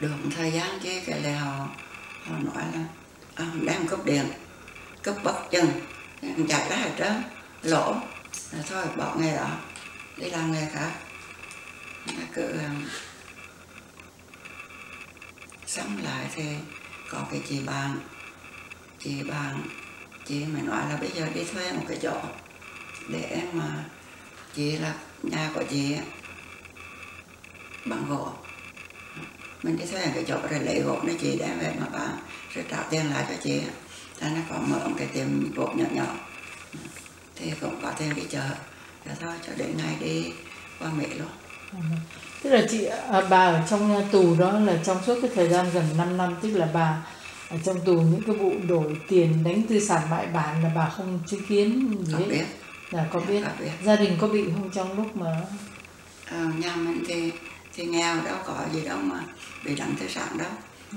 được một thời gian chứ cái là họ, họ nói là à, đem cúp điện, cúp bất chừng, chạy ra hết trơn, lỗ, rồi thôi bỏ nghề đó, đi làm nghề khác. Cứ sống lại thì có cái chị bạn, chị bạn, chị mà nói là bây giờ đi thuê một cái chỗ để mà chị là nhà của chị bằng gỗ, mình cái xe cái chỗ rồi lấy gỗ nó chị đã về mà bán rồi trả tiền lại cho chị, ta nó còn mở một cái tiệm gỗ nhỏ nhỏ thì cũng có thêm cái chợ cho thôi, cho đến ngày đi qua Mỹ luôn. Ừ. Tức là chị à, bà ở trong tù đó là trong suốt cái thời gian gần năm năm, tức là bà ở trong tù những cái vụ đổi tiền đánh tư sản bại bản là bà không chứng kiến gì hết. Là có biết. biết gia đình có bị không trong lúc mà ờ, nhà mình thì thì nghèo đâu có gì đâu mà bị đánh tư sản đâu. Ừ.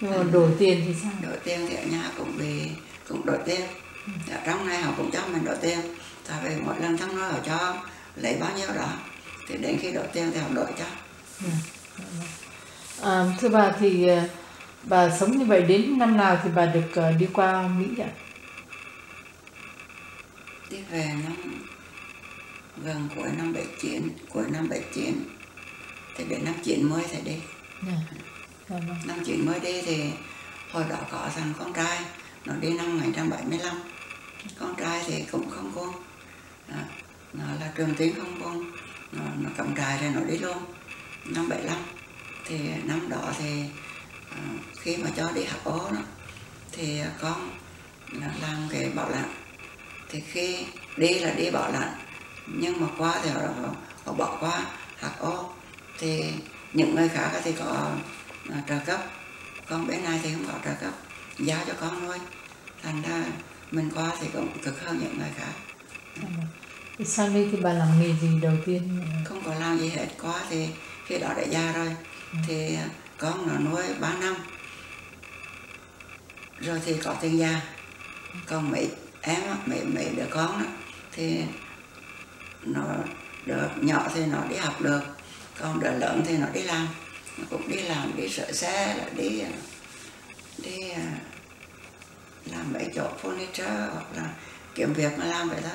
Nhưng mà đổi tiền thì sao? Đổi tiền thì ở nhà cũng bị cũng đổi tiền. Ừ. Ở trong này họ cũng cho mình đổi tiền, tại vì mỗi lần thắng nói họ cho lấy bao nhiêu đó thì đến khi đổi tiền thì họ đổi cho. Ừ. À, thưa bà thì bà sống như vậy đến năm nào thì bà được uh, đi qua Mỹ ạ? Đi về năm gần cuối năm bảy chín, cuối năm bảy chín thì đến năm chín mươi thì đi. Ừ. Năm chín mươi đi thì hồi đó có thằng con trai nó đi năm một nghìn chín trăm bảy mươi lăm, con trai thì cũng không con, nó là Trường Tiến không con, nó, nó cầm trại rồi nó đi luôn năm bảy lăm. Thì năm đó thì khi mà cho đi học ố thì con làm cái bảo lãnh, thì khi đi là đi bảo lãnh nhưng mà qua thì họ, họ bỏ qua học ố, thì những người khác thì có trợ cấp, con bé này thì không có trợ cấp, giao cho con nuôi, thành ra mình qua thì cũng cực hơn những người khác. Ừ. Sang đây thì bà làm nghề gì đầu tiên? Không có làm gì hết, qua thì khi đó đã già rồi. Ừ. Thì con nó nuôi ba năm rồi thì có tiền già, còn mấy em mấy mấy đứa con đó, thì nó được nhỏ thì nó đi học được, còn đứa lớn thì nó đi làm, nó cũng đi làm, đi sửa xe, là đi đi làm mấy chỗ furniture hoặc là kiếm việc mà làm vậy đó,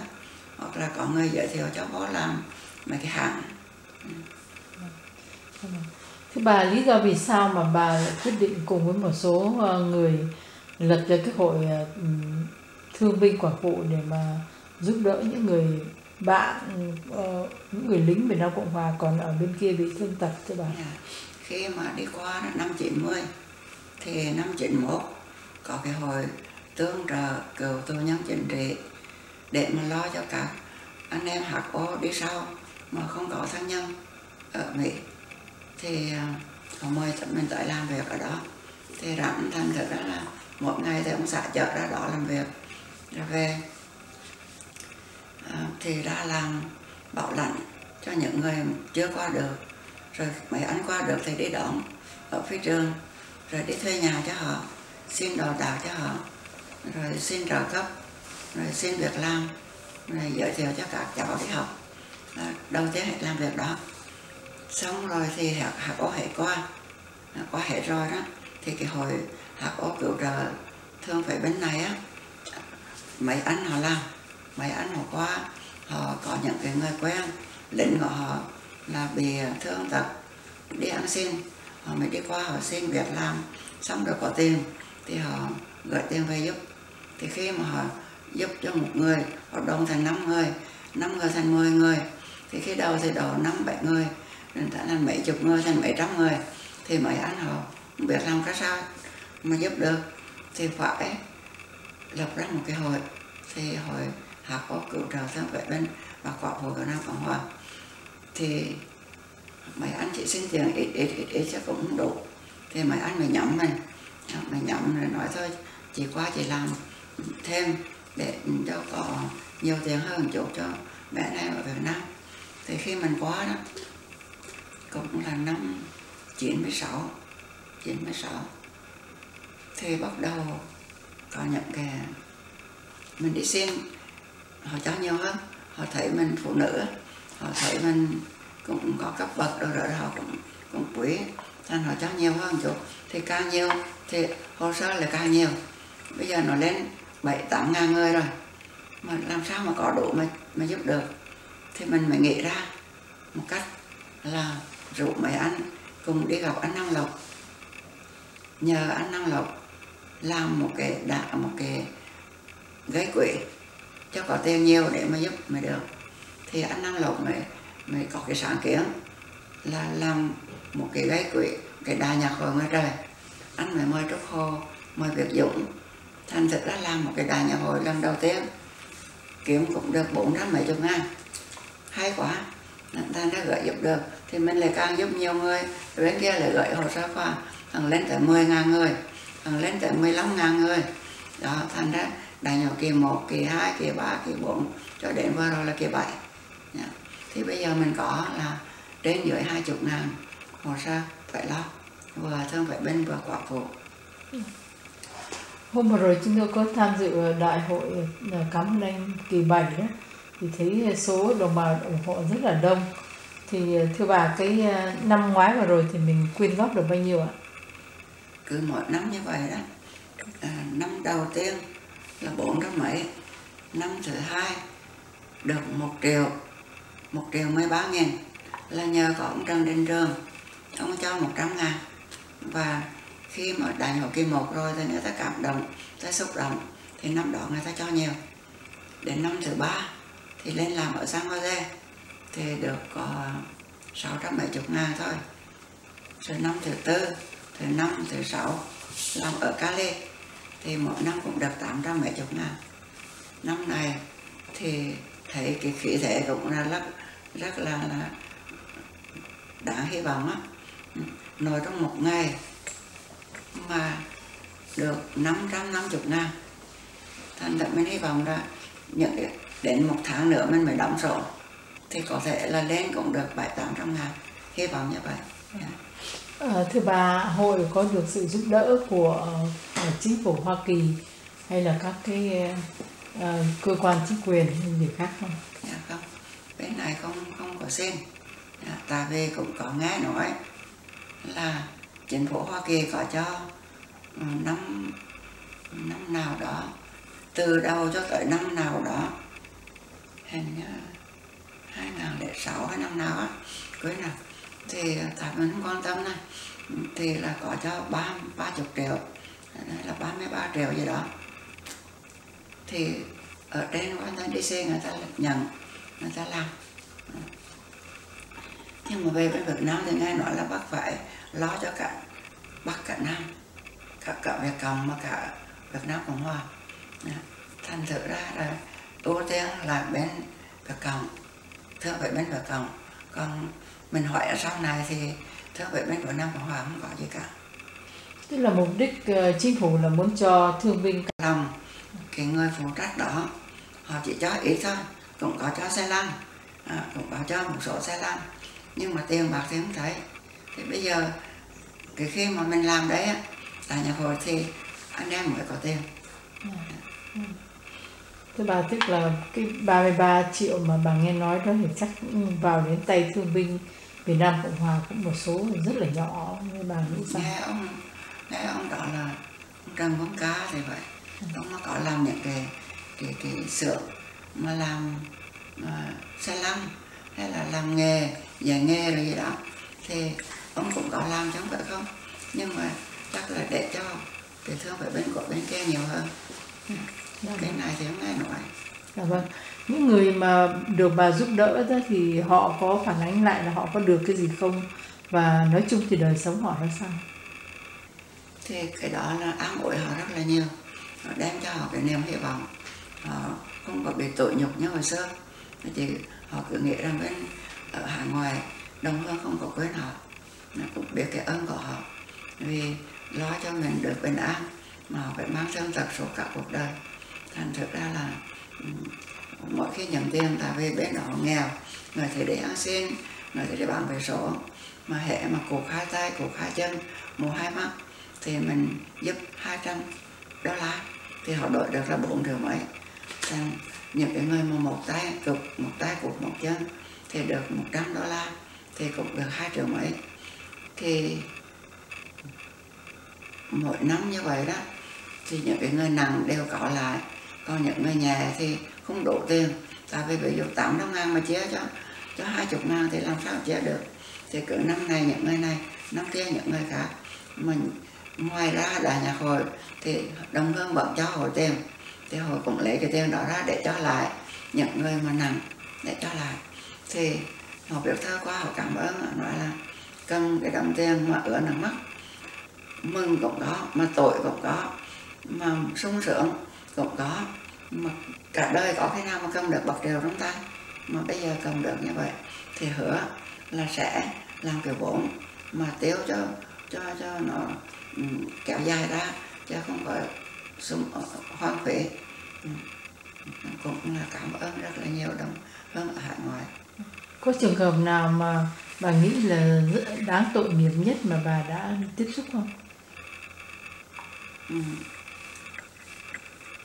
hoặc là có người giới thiệu cho bố làm mấy cái hãng. Ừ. Thưa bà, lý do vì sao mà bà lại quyết định cùng với một số người lập ra cái hội thương binh Quảng Phụ để mà giúp đỡ những người bạn, những người lính Việt Nam Cộng Hòa còn ở bên kia bị thương tật thưa bà? À, khi mà đi qua năm chín mươi thì năm chín mốt có cái hội tương trợ cựu tù nhân chính trị để mà lo cho các anh em hát o đi sau mà không có thân nhân ở Mỹ, thì họ mời mình tới làm việc ở đó, thì rảnh thành thật đó là mỗi ngày thì ông xã chở ra đó làm việc rồi về, à, thì ra làm bảo lãnh cho những người chưa qua được, rồi mấy anh qua được thì đi đón ở phía trường, rồi đi thuê nhà cho họ, xin đồ đạc cho họ, rồi xin trợ cấp, rồi xin việc làm, rồi giới thiệu cho các cháu đi học. À, đầu tiên hãy làm việc đó xong rồi thì hát o hệ qua, qua hệ rồi đó thì cái hồi hát o cựu trợ thương phải bên này á, mấy anh họ làm, mấy anh họ qua, họ có những cái người quen lính của họ là bị thương tật đi ăn xin, họ mới đi qua họ xin việc làm, xong rồi có tiền thì họ gửi tiền về giúp, thì khi mà họ giúp cho một người họ đông thành năm người, năm người thành mười người, thì khi đầu thì đầu năm bảy người, nên đã thành mấy chục người, thành mấy trăm người, thì mấy anh họ không biết làm cái sao mà giúp được, thì phải lập ra một cái hội, thì hội họ có cựu trợ thương vệ binh và có hội Việt Nam Cộng Hòa, thì mấy anh chỉ xin tiền ít ít ít ít chứ cũng không đủ, thì mấy anh mới nhắm mình, mình nhắm rồi nói thôi chị qua chị làm thêm để cho có nhiều tiền hơn một chút cho mẹ em ở Việt Nam. Thì khi mình qua đó cũng là năm chín mươi sáu, thì bắt đầu có những cái mình đi xin, họ cho nhiều hơn, họ thấy mình phụ nữ, họ thấy mình cũng có cấp bậc rồi rồi họ cũng cũng quý, thành họ cho nhiều hơn chút, thì càng nhiều thì hồ sơ là càng nhiều, bây giờ nó lên bảy tám ngàn người rồi mà làm sao mà có đủ mà mà giúp được, thì mình mới nghĩ ra một cách là rủ mấy anh cùng đi gặp anh Năng Lộc, nhờ anh Năng Lộc làm một cái đã một cái gây quỹ cho có tiền nhiều để mà giúp mày được, thì anh Năng Lộc mày mày có cái sáng kiến là làm một cái gây quỹ cái đại nhạc hội ngoài trời, anh mới mời Trúc Hồ, mời Việt Dũng. Thành thực ra làm một cái đại nhạc hội lần đầu tiên, kiếm cũng được bốn trăm mấy chục ngàn, hay quá. Thành đã gửi giúp được, thì mình lại càng giúp nhiều người, bên kia lại gửi hồ sơ qua, thằng lên tới mười ngàn người, thằng lên tới mười lăm ngàn người. Đó, thành ra đại nhạc kỳ một, kỳ hai, kỳ ba, kỳ bốn, cho đến vừa rồi là kỳ bảy. Thì bây giờ mình có là đến dưới hai chục ngàn hồ sơ phải lo, vừa thương phải bên vừa quả phụ. Hôm vừa rồi chúng tôi có tham dự đại hội Cám Đanh kỳ bảy đó, thì thấy số đồng bào ủng hộ rất là đông. Thì thưa bà, cái năm ngoái vừa rồi thì mình quyên góp được bao nhiêu ạ? Cứ mỗi năm như vậy đó, à, năm đầu tiên là bốn trăm mấy, năm thứ hai được một triệu, một triệu mười ba nghìn là nhờ có ông Trần Đinh Trường, ông cho một trăm ngàn. Và khi mà đại hội kỳ một rồi thì người ta cảm động, ta xúc động, thì năm đó người ta cho nhiều. Đến năm thứ ba thì lên làm ở San Jose thì được có sáu trăm bảy chục ngàn thôi. Rồi năm thứ tư, thứ năm, thứ sáu làm ở Cali thì mỗi năm cũng được tám trăm bảy chục ngàn. Năm này thì thấy cái khí thế cũng là rất, rất là, là đáng hy vọng á. Nói trong một ngày mà được năm trăm năm mươi ngàn. Thành thật mình hy vọng là những, đến một tháng nữa mình mới đóng sổ thì có thể là lên cũng được bảy tám trăm ngàn. Hy vọng như vậy. Yeah. À, thưa bà, hội có được sự giúp đỡ của chính phủ Hoa Kỳ hay là các cái uh, cơ quan chính quyền hay gì khác không? Dạ yeah, không, bên này không, không có xin. Yeah, tại vì cũng có nghe nói là chính phủ Hoa Kỳ có cho năm, năm nào đó, từ đầu cho tới năm nào đó, hình như hai nghìn không trăm lẻ sáu hay năm nào á, cuối nào, thì tại mình không quan tâm này, thì là có cho ba mươi triệu, là ba mươi ba triệu gì đó. Thì ở trên Washington đê xê người ta nhận, người ta làm. Nhưng mà về bên Việt Nam thì nghe nói là bác phải lo cho cả Bắc, cả Nam, cả, cả Việt Cộng mà cả Việt Nam Cộng Hòa. Thành thử ra là ưu tiên là bên Việt Cộng, thưa về bên Việt Cộng. Còn mình hỏi ở sau này thì thưa về bên Việt Nam Cộng Hòa không có gì cả. Tức là mục đích chính phủ là muốn cho thương binh lòng cái người phụ trách đó, họ chỉ cho ít thôi, cũng có cho xe lăn, à, cũng có cho một số xe lăn, nhưng mà tiền bạc thì không thấy. Thì bây giờ cái khi mà mình làm đấy tại nhà hội thì anh em mới có tiền. À, à. Thưa bà, tức là cái ba mươi ba triệu mà bà nghe nói đó thì chắc vào đến tay thương binh Việt Nam Cộng Hòa cũng một số rất là nhỏ, như bà nghĩ sao? Nghe ông, nghe ông đó là ông Trần Bóng Cá thì vậy, à. Ông nó có làm những cái, cái, cái xưởng mà làm mà xe lăn hay là làm nghề, dạy nghề rồi gì đó, thì ông cũng có làm chẳng phải không, nhưng mà chắc là để cho cái thương phải bên của bên kia nhiều hơn. Đúng. Cái này thì không ai nói. Dạ vâng. Những người mà được bà giúp đỡ đó thì họ có phản ánh lại là họ có được cái gì không, và nói chung thì đời sống họ ra sao? Thì cái đó là an ủi họ rất là nhiều, họ đem cho họ cái niềm hy vọng, họ không có bị tội nhục như hồi xưa. Chỉ họ cứ nghĩ rằng bên ở hải ngoại đồng hương không có quên họ, cũng biết cái ơn của họ, vì lo cho mình được bình an mà họ phải mang thương tật suốt cả cuộc đời. Thành thực ra là mỗi khi nhận tiền, tại vì bên đó nghèo, người thì để ăn xin, người thì để bán vé số, mà hệ mà cụt hai tay, cụt hai chân, mù hai mắt thì mình giúp hai trăm đô la thì họ đổi được là bốn triệu mấy. Thành những cái người mà một tay cụt, một tay cụt một chân thì được một trăm đô la thì cũng được hai triệu mấy. Thì mỗi năm như vậy đó thì những cái người nặng đều có lại, còn những người nhẹ thì không đủ tiền, tại vì ví dụ tám trăm ngàn mà chia cho cho hai mươi ngàn thì làm sao chia được, thì cứ năm này những người này, năm kia những người khác. Mình ngoài ra đại nhạc hội thì đồng hương vẫn cho hội tiền, thì hội cũng lấy cái tiền đó ra để cho lại những người mà nặng, để cho lại. Thì họ biểu thơ qua họ cảm ơn, họ nói là căng cái căng ten mà ứa nắng mắt, mừng cũng có, mà tội cũng có, mà sung sướng cũng có, mà cả đời có khi nào mà cầm được bọc đều trong tay, mà bây giờ cầm được như vậy thì hứa là sẽ làm cái vốn mà tiêu cho cho cho nó kéo dài ra, chứ không có sung hoang phí. Cũng là cảm ơn rất là nhiều đồng hương ở hải ngoại. Có trường hợp nào mà bà nghĩ là đáng tội nghiệp nhất mà bà đã tiếp xúc không? Ừ.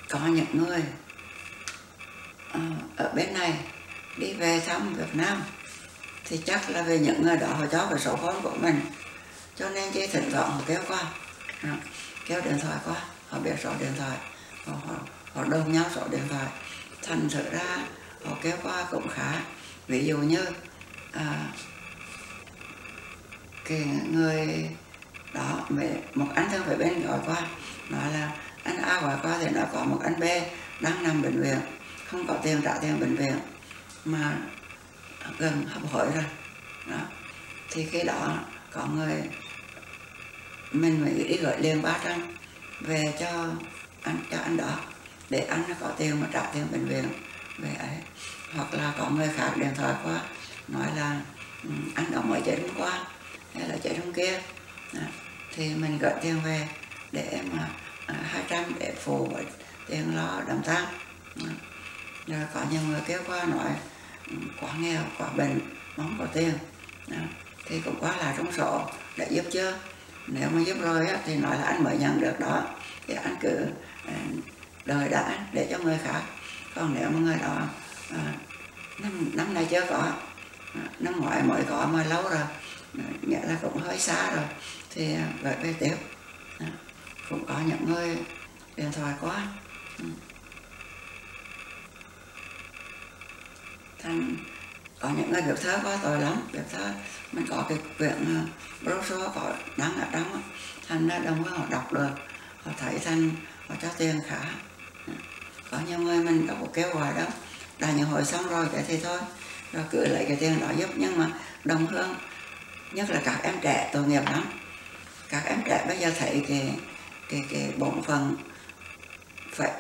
Có những người ở bên này đi về thăm Việt Nam thì chắc là về những người đó họ cho cái số phone của mình, cho nên chỉ thỉnh thoảng họ kêu qua, kêu điện thoại qua, họ biết số điện thoại, họ, họ, họ đồng nhau số điện thoại, thành thử ra họ kêu qua cũng khá. Ví dụ như à, cái người đó, một anh thương phải bên gọi qua, nói là anh A gọi qua thì nó có một anh B đang nằm bệnh viện, không có tiền trả tiền bệnh viện mà gần hấp hối rồi đó. Thì khi đó có người mình mới đi gửi liền ba trăm về cho anh, cho anh đó để anh có tiền mà trả tiền bệnh viện về ấy. Hoặc là có người khác điện thoại qua nói là anh đó mới chết hôm qua hay là chết hôm kia đó. Thì mình gửi tiền về để mà hai trăm để phụ với tiền lo đám tang. Rồi có nhiều người kêu qua nói quá nghèo, quá bệnh, mong có tiền đó. Thì cũng quá là trong sổ để giúp chưa, nếu mà giúp rồi á, thì nói là anh mới nhận được đó, thì anh cứ đợi đã để cho người khác. Còn nếu mà người đó à, năm, năm nay chưa có, năm ngoái mới có mà lâu rồi, nghĩa là cũng hơi xa rồi, thì gửi về tiếp. Cũng có những người điện thoại quá, thành có những người Việt Thơ quá tội lắm. Việt Thơ mình có cái quyển brochure có đáng ở trong, thành ra đông họ đọc được, họ thấy thành họ cho tiền khá. Có nhiều người mình đâu có kêu gọi đâu, đã nhận hồi xong rồi cái thì thôi, rồi cứ lấy cái tiền đó giúp. Nhưng mà đồng hương, nhất là các em trẻ tội nghiệp lắm. Các em trẻ bây giờ thấy cái cái cái bổn phận phải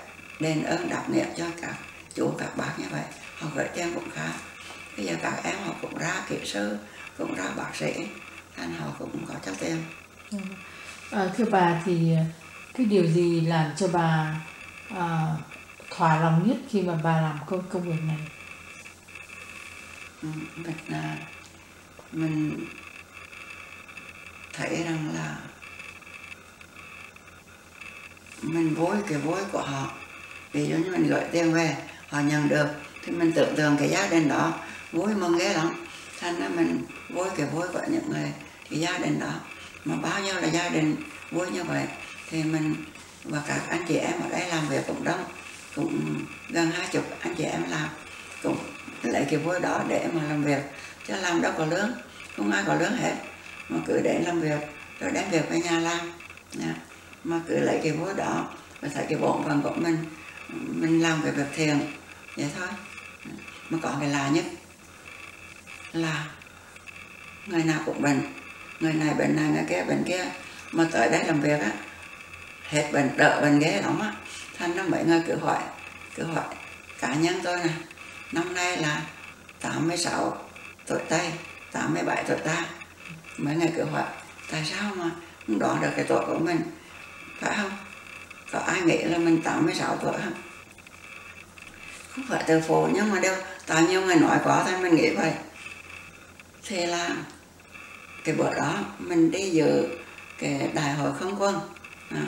đền ơn đáp nghĩa cho các chú các bác như vậy, họ gửi tiền cũng khá. Bây giờ các em họ cũng ra kỹ sư, cũng ra bác sĩ, nên họ cũng có cho tiền. À, thưa bà thì cái điều gì làm cho bà à, thỏa lòng nhất khi mà bà làm công công việc này? Mình là mình thấy rằng là mình vui cái vui của họ. Vì giống như mình gửi tiền về, họ nhận được thì mình tưởng tượng cái gia đình đó vui mừng ghê lắm, thành ra mình vui cái vui của những người cái gia đình đó. Mà bao nhiêu là gia đình vui như vậy thì mình và các anh chị em ở đây làm việc cũng đông, cũng gần hai chục anh chị em làm, cũng lấy cái vui đó để mà làm việc, chứ làm đâu có lương, không ai có lương hết, mà cứ để làm việc rồi đem việc về nhà làm nha. Mà cứ lấy cái vui đó và thấy cái bổn phận của mình, mình làm cái việc thiền vậy thôi. Mà có cái là nhất là người nào cũng bệnh, người này bệnh này, người kia bệnh kia, mà tới đây làm việc á hết bệnh đỡ bệnh ghê lắm á. Thành năm mấy người cứ hỏi, cứ hỏi cá nhân tôi nè, năm nay là tám mươi sáu tuổi Tây, tám mươi bảy tuổi ta. Mấy người cứ hỏi tại sao mà không đoán được cái tuổi của mình, phải không? Có ai nghĩ là mình tám mươi sáu tuổi không? Không phải từ phụ, nhưng mà đều tại nhiều người nói quá thôi mình nghĩ vậy. Thế là cái bữa đó mình đi dự cái đại hội không quân à,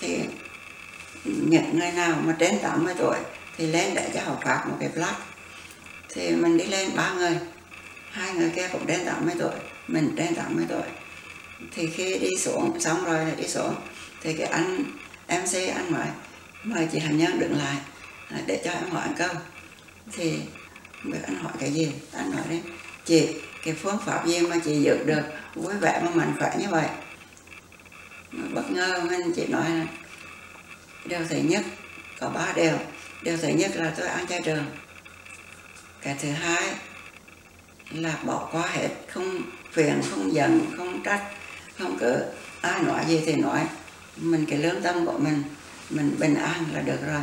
thì những người nào mà trên tám mươi tuổi thì lên để cho họ phát một cái flash. Thì mình đi lên ba người, hai người kia cũng trên tám mươi tuổi, mình trên tám mươi tuổi. Thì khi đi xuống xong rồi là đi xuống thì cái anh em xê anh mời mời chị Hạnh Nhơn đứng lại để cho em hỏi anh câu. Thì không biết anh hỏi cái gì, anh nói đấy chị, cái phương pháp gì mà chị giữ được vui vẻ mà mạnh khỏe như vậy? Bất ngờ mình chị nói là điều thứ nhất có ba điều. Điều thứ nhất là tôi ăn chay trường. Cái thứ hai là bỏ qua hết, không phiền, không giận, không trách, không cứ ai nói gì thì nói. Mình cái lương tâm của mình, mình bình an là được rồi,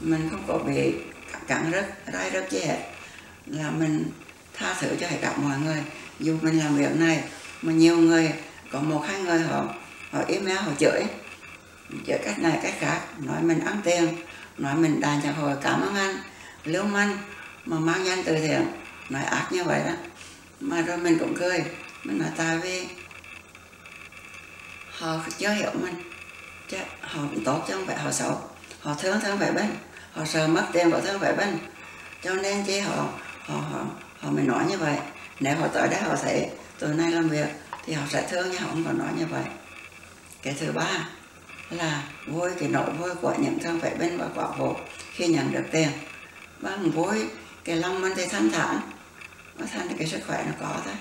mình không có bị cản rứt, rai rứt gì hết, là mình tha thứ cho cả mọi người. Dù mình làm việc này mà nhiều người, có một hai người họ họ email, họ chửi chửi cách này cách khác, nói mình ăn tiền, nói mình đàn cho hồi cảm ơn anh lưu manh mà mang danh từ thiện, nói ác như vậy đó, mà rồi mình cũng cười, mình nói tại vì họ chưa hiểu mình chứ họ cũng tốt chứ không phải họ xấu, họ thương thương phải bên, họ sợ mất tiền của thương phải bên, cho nên chứ họ họ họ họ mình nói như vậy. Nếu họ tới đây họ thấy từ nay làm việc thì họ sẽ thương chứ họ không còn nói như vậy. Cái thứ ba là vui, cái nỗi vui của những thương phải bên và quả vụ khi nhận được tiền. Bằng vui, cái lòng mình thì thanh thản, nó thanh thì cái sức khỏe nó có thôi.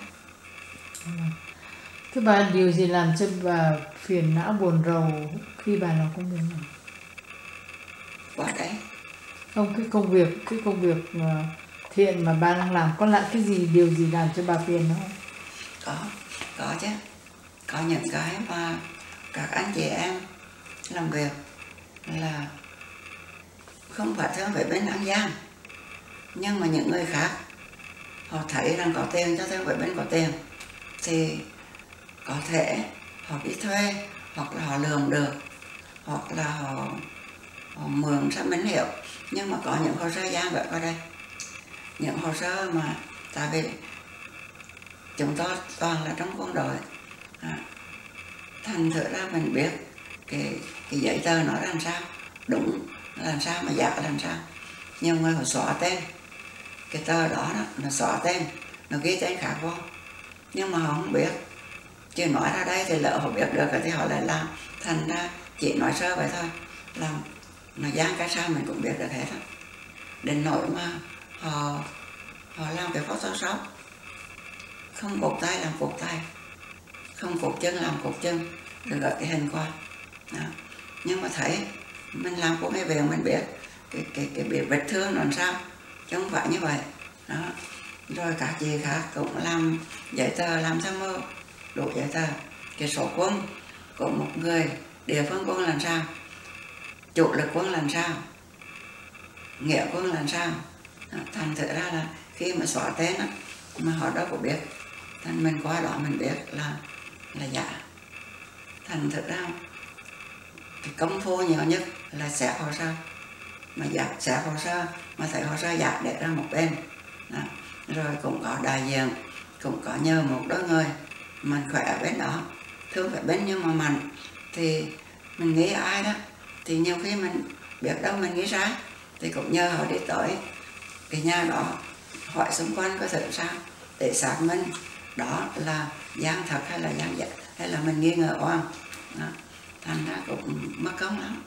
Thưa bà, điều gì làm cho bà phiền não buồn rầu khi bà làm công việc này? Quá đấy. Không, cái công việc, cái công việc mà thiện mà bà đang làm, có lại cái gì, điều gì làm cho bà phiền không? Có, có chứ. Có những cái mà các anh chị em làm việc là không phải thương về bên ăn gian, nhưng mà những người khác họ thấy rằng có tiền cho thương về bên có tiền thì có thể họ đi thuê, hoặc là họ lường được, hoặc là họ, họ mượn sang bánh hiệu. Nhưng mà có những hồ sơ gian vậy qua đây, những hồ sơ mà tại vì chúng tôi toàn là trong quân đội à, thành thử ra mình biết cái, cái giấy tờ nó làm sao, đúng làm sao mà giả làm sao. Nhiều người họ xóa tên cái tờ đó, đó nó xóa tên, nó ghi tên khác vô, nhưng mà họ không biết, chứ nói ra đây thì lỡ họ biết được rồi thì họ lại làm, thành ra chỉ nói sơ vậy thôi, làm nó gian cái sao mình cũng biết được hết á. Đến nỗi mà họ họ làm cái Photoshop không cột tay làm cột tay, không cột chân làm cột chân, rồi gợi cái hình qua đó. Nhưng mà thấy mình làm của mấy việc mình biết cái cái cái bị vết thương làm sao, chứ không phải như vậy đó. Rồi các chị khác cũng làm giấy tờ, làm tham mưu đủ giấy tờ, cái số quân của một người địa phương, quân làm sao, chủ lực quân làm sao, nghĩa quân làm sao. Thành thử ra là khi mà xóa tên á, mà họ đâu có biết, thành mình qua đó mình biết là là giả. Thành thử ra cái công phu nhiều nhất là xẻ hồ sơ, mà giả xẻ hồ sơ mà thấy hồ sơ giả để ra một bên đó. Rồi cũng có đại diện, cũng có nhờ một đôi người mạnh khỏe ở bên đó, thương phải bên nhưng mà mạnh thì mình nghĩ ai đó thì nhiều khi mình biết đâu mình nghĩ ra, thì cũng nhờ họ đi tới cái nhà đó hỏi xung quanh có thử sao để xác minh đó là gian thật hay là gian giả, hay là mình nghi ngờ oan. Thành ra cũng mất công lắm.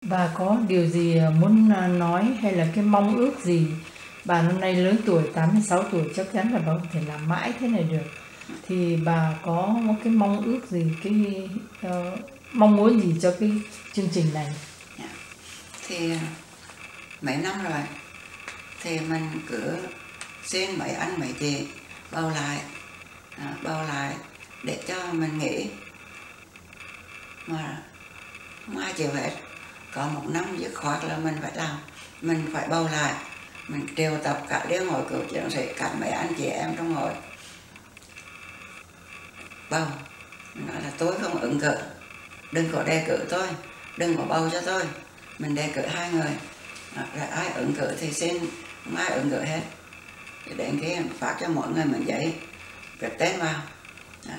Bà có điều gì muốn nói hay là cái mong ước gì? Bà năm nay lớn tuổi, tám mươi sáu tuổi, chắc chắn là bà không thể làm mãi thế này được. Thì bà có một cái mong ước gì, cái uh, mong muốn gì cho cái chương trình này? Thì mấy năm rồi thì mình cứ xin mấy anh mấy chị bao lại, à, bao lại để cho mình nghĩ, mà không ai chịu hết. Có một năm dứt khoát là mình phải làm, mình phải bao lại, mình triệu tập cả liên hội cựu chiến sĩ, cả mấy anh chị em trong hội bầu. Mình nói là tôi không ứng cử, đừng có đề cử tôi, đừng có bầu cho tôi. Mình đề cử hai người, rồi ai ứng cử thì xin, không ai ứng cử hết. Thì đến khi phát cho mỗi người mình giấy viết tên vào,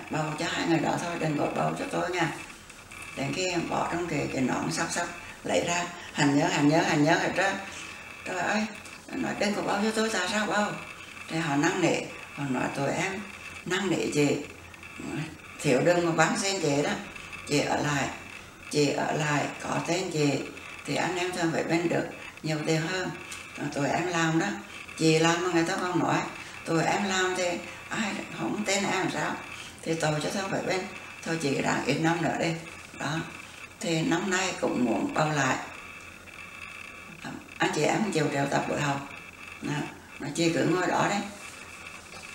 bầu cho hai người đó thôi, đừng có bầu cho tôi nha. Đến khi bỏ trong cái, cái nón sắp sắp lấy ra, hành nhớ, hành nhớ, hành nhớ hết trơn. Trời ơi, nói đừng có bầu cho tôi, tại sao bầu? Thì họ năn nỉ, họ nói tụi em năn nỉ chị, thiếu đừng mà bán xin chị đó, chị ở lại, chị ở lại, có tên chị thì anh em thường phải bên được nhiều tiền hơn. Tụi em làm đó, chị làm mà người ta không nói, tụi em làm thì ai không tên em sao, thì tôi cho thương phải bên, thôi chị đang ít năm nữa đi đó. Thì năm nay cũng muốn bầu lại, anh chị em chịu triệu tập buổi học, nó chị cứ ngồi đó đấy,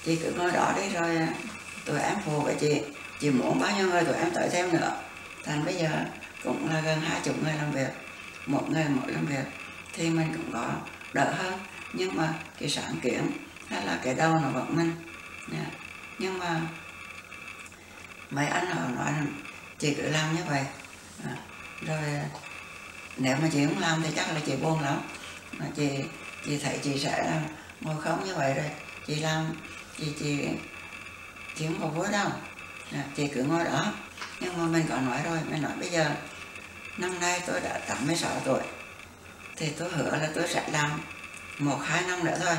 Chị cứ nói đó đi rồi tụi em phụ với chị. Chị muốn bao nhiêu người tụi em tới thêm nữa. Thành bây giờ cũng là gần hai chục người làm việc, một người mỗi làm việc thì mình cũng có đỡ hơn. Nhưng mà cái sáng kiến hay là cái đầu nó vẫn mình. Nhưng mà mấy anh họ nói là chị cứ làm như vậy. Rồi nếu mà chị không làm thì chắc là chị buồn lắm. Mà chị, chị thấy chị sẽ ngồi không như vậy rồi. Chị làm, chị, chị, chị không có vui đâu. Chị cứ ngồi đó. Nhưng mà mình có nói rồi, mình nói bây giờ năm nay tôi đã tám mươi sáu tuổi. Thì tôi hứa là tôi sẽ làm một hai năm nữa thôi.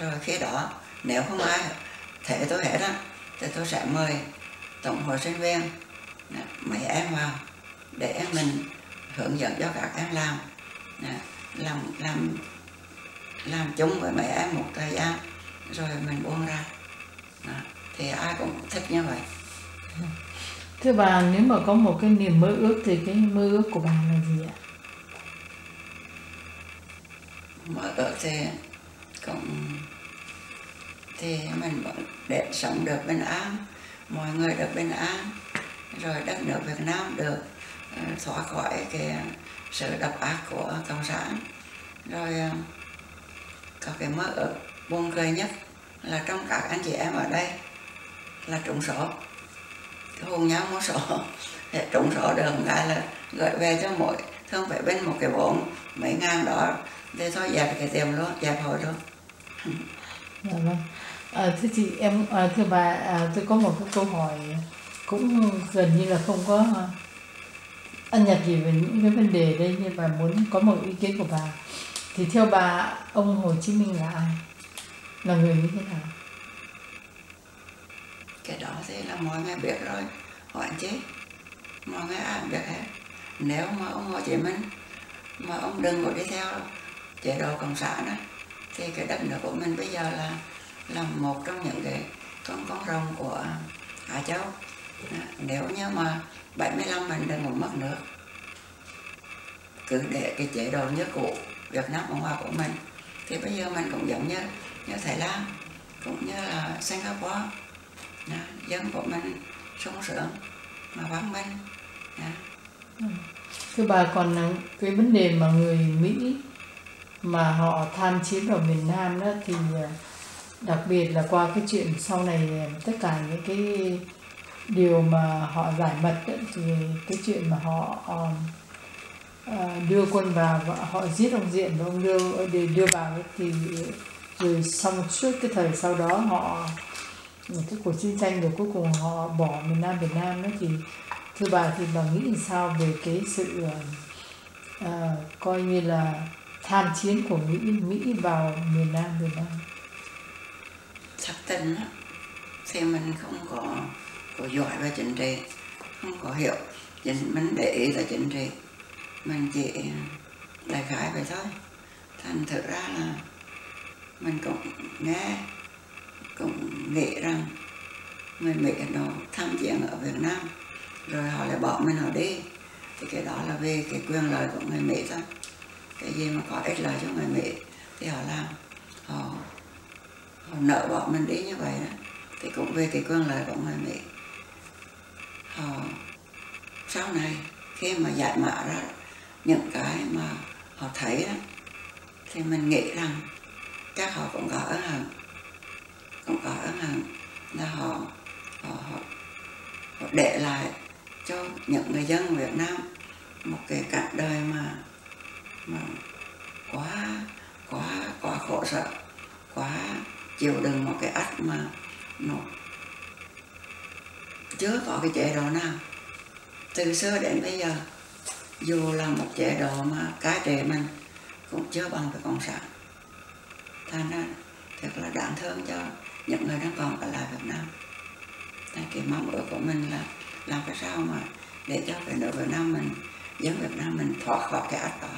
Rồi khi đó nếu không ai thể tôi hết á, thì tôi sẽ mời tổng hội sinh viên mấy em vào để mình hướng dẫn cho các em làm làm làm làm chung với mấy em một thời gian rồi mình buông ra. Thì ai cũng thích như vậy. Thưa bà, nếu mà có một cái niềm mơ ước thì cái mơ ước của bà là gì ạ? Mơ ước thì cũng thì mình vẫn để sống được bình an, mọi người được bình an, rồi đất nước Việt Nam được thoát khỏi cái sự độc ác của Cộng sản. Rồi có cái mơ ước buồn cười nhất là trong các anh chị em ở đây là trúng số, hôn nhau mua số, để trúng số được cái là gửi về cho mỗi thương phải bên một cái vốn mấy ngàn đó để thôi dẹp cái tiền luôn, dẹp hồi luôn. Dạ vâng. À, thưa chị em, à, thưa bà, à, tôi có một cái câu hỏi cũng gần như là không có ăn nhặt gì về những cái vấn đề đây, nhưng mà muốn có một ý kiến của bà. Thì theo bà, ông Hồ Chí Minh là ai? Là người như thế nào? Cái đó thì là mọi người biết rồi, hỏi chứ mọi người ai biết hết. Nếu mà ông Hồ Chí Minh mà ông đừng có đi theo chế độ Cộng sản đó, thì cái đất nước của mình bây giờ là là một trong những cái con con rồng của Á Châu. Nếu như mà bảy mươi lăm mình đừng có mất nước, cứ để cái chế độ như cũ Việt Nam Cộng Hòa của mình, thì bây giờ mình cũng giống như như Thái Lan, cũng như là Singapore. Đó, dân của mình sung sướng mà văn minh. Đó. Thưa bà, còn cái vấn đề mà người Mỹ mà họ tham chiến vào miền Nam đó, thì đặc biệt là qua cái chuyện sau này tất cả những cái điều mà họ giải mật đó, thì cái chuyện mà họ uh, đưa quân vào và họ giết ông Diện và ông Lưu để đưa vào đó, thì rồi xong suốt cái thời sau đó họ cái cuộc chiến tranh rồi cuối cùng họ bỏ miền Nam Việt Nam đó, thì thưa bà thì bà nghĩ sao về cái sự uh, coi như là tham chiến của Mỹ Mỹ vào miền Nam Việt Nam? Thật tình thì mình không có có giỏi về chính trị, không có hiểu, mình để ý là chính trị, mình chỉ đại khái vậy thôi. Thành thử ra là mình cũng nghe, cũng nghĩ rằng người Mỹ nó tham chiến ở Việt Nam, rồi họ lại bỏ mình họ đi, thì cái đó là vì cái quyền lợi của người Mỹ thôi. Cái gì mà có ích lợi cho người Mỹ thì họ làm, họ, họ nợ bọn mình đi như vậy đó. Thì cũng về cái quyền lợi của người Mỹ. Họ sau này khi mà giải mã ra những cái mà họ thấy đó, thì mình nghĩ rằng chắc họ cũng có ân hận, cũng có ân hận là họ, họ, họ, họ để lại cho những người dân Việt Nam một cái cả đời mà mà quá quá quá khổ sở, quá chịu đựng một cái ách mà nó chưa có cái chế độ nào từ xưa đến bây giờ. Dù là một chế độ mà cai trị mình cũng chưa bằng cái Cộng sản. Thành ra thật là đáng thương cho những người đang còn ở lại Việt Nam. Tại cái mong ước của mình là làm cái sao mà để cho cái nước Việt Nam mình, dân Việt Nam mình thoát khỏi cái ách đó.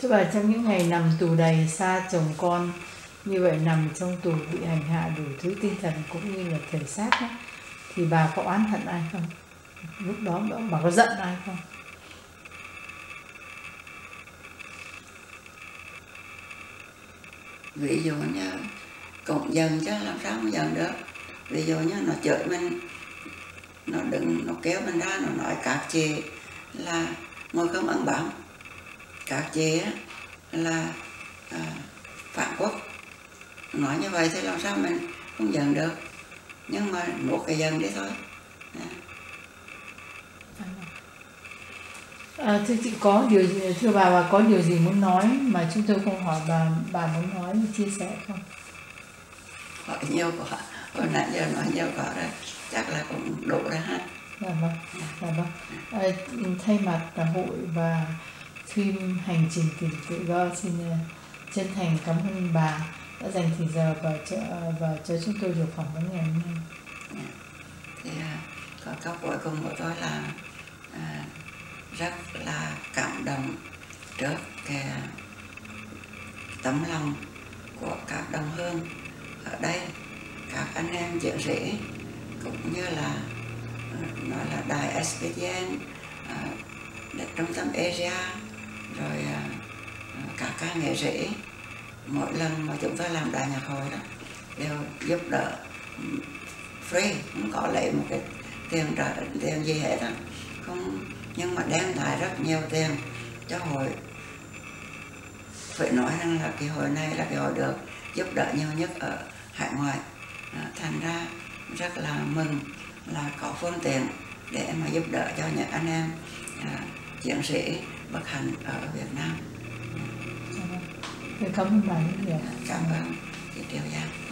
Thưa bà, trong những ngày nằm tù đầy xa chồng con như vậy, nằm trong tù bị hành hạ đủ thứ tinh thần cũng như là thể xác đó, thì bà có oán hận ai không? Lúc đó bà có giận ai không? Ví dụ như Cộng dân chứ làm sao không dân được. Bây giờ nhá, nó chửi mình, nó đừng, nó kéo mình ra, nó nói các chị là ngồi không ăn bám, các chị là à, phản quốc. Nói như vậy thì làm sao mình không giận được, nhưng mà một cái giận đấy thôi. À, thưa chị có điều gì, thưa bà bà có điều gì muốn nói mà chúng tôi không hỏi bà, bà muốn nói chia sẻ không? Hỏi nhiều quá, hồi nãy giờ nói nhiều quá rồi, chắc là cũng đủ rồi ha. Dạ vâng, dạ vâng. À, thay mặt cả hội và phim Hành Trình Tìm Tự Do xin chân thành cảm ơn bà đã dành thời giờ và cho, và cho chúng tôi được phỏng vấn ngày hôm nay. Dạ. Thì có câu cuối cùng của tôi là à, rất là cảm động trước cái tấm lòng của các đồng hương ở đây, các anh em chiến sĩ cũng như là nói là đài ét pê tê en, trung tâm Asia, rồi các ca nghệ sĩ. Mỗi lần mà chúng tôi làm đại nhạc hội đó đều giúp đỡ free, không có lấy một cái tiền trợ tiền gì hết đó, không, nhưng mà đem lại rất nhiều tiền cho hội. Phải nói rằng là cái hội này là cái hội được giúp đỡ nhiều nhất ở hải ngoại, thành ra rất là mừng là có phương tiện để mà giúp đỡ cho những anh em à, chiến sĩ bất hạnh ở Việt Nam. Cảm ơn bà. Cảm ơn chị Triều Giang.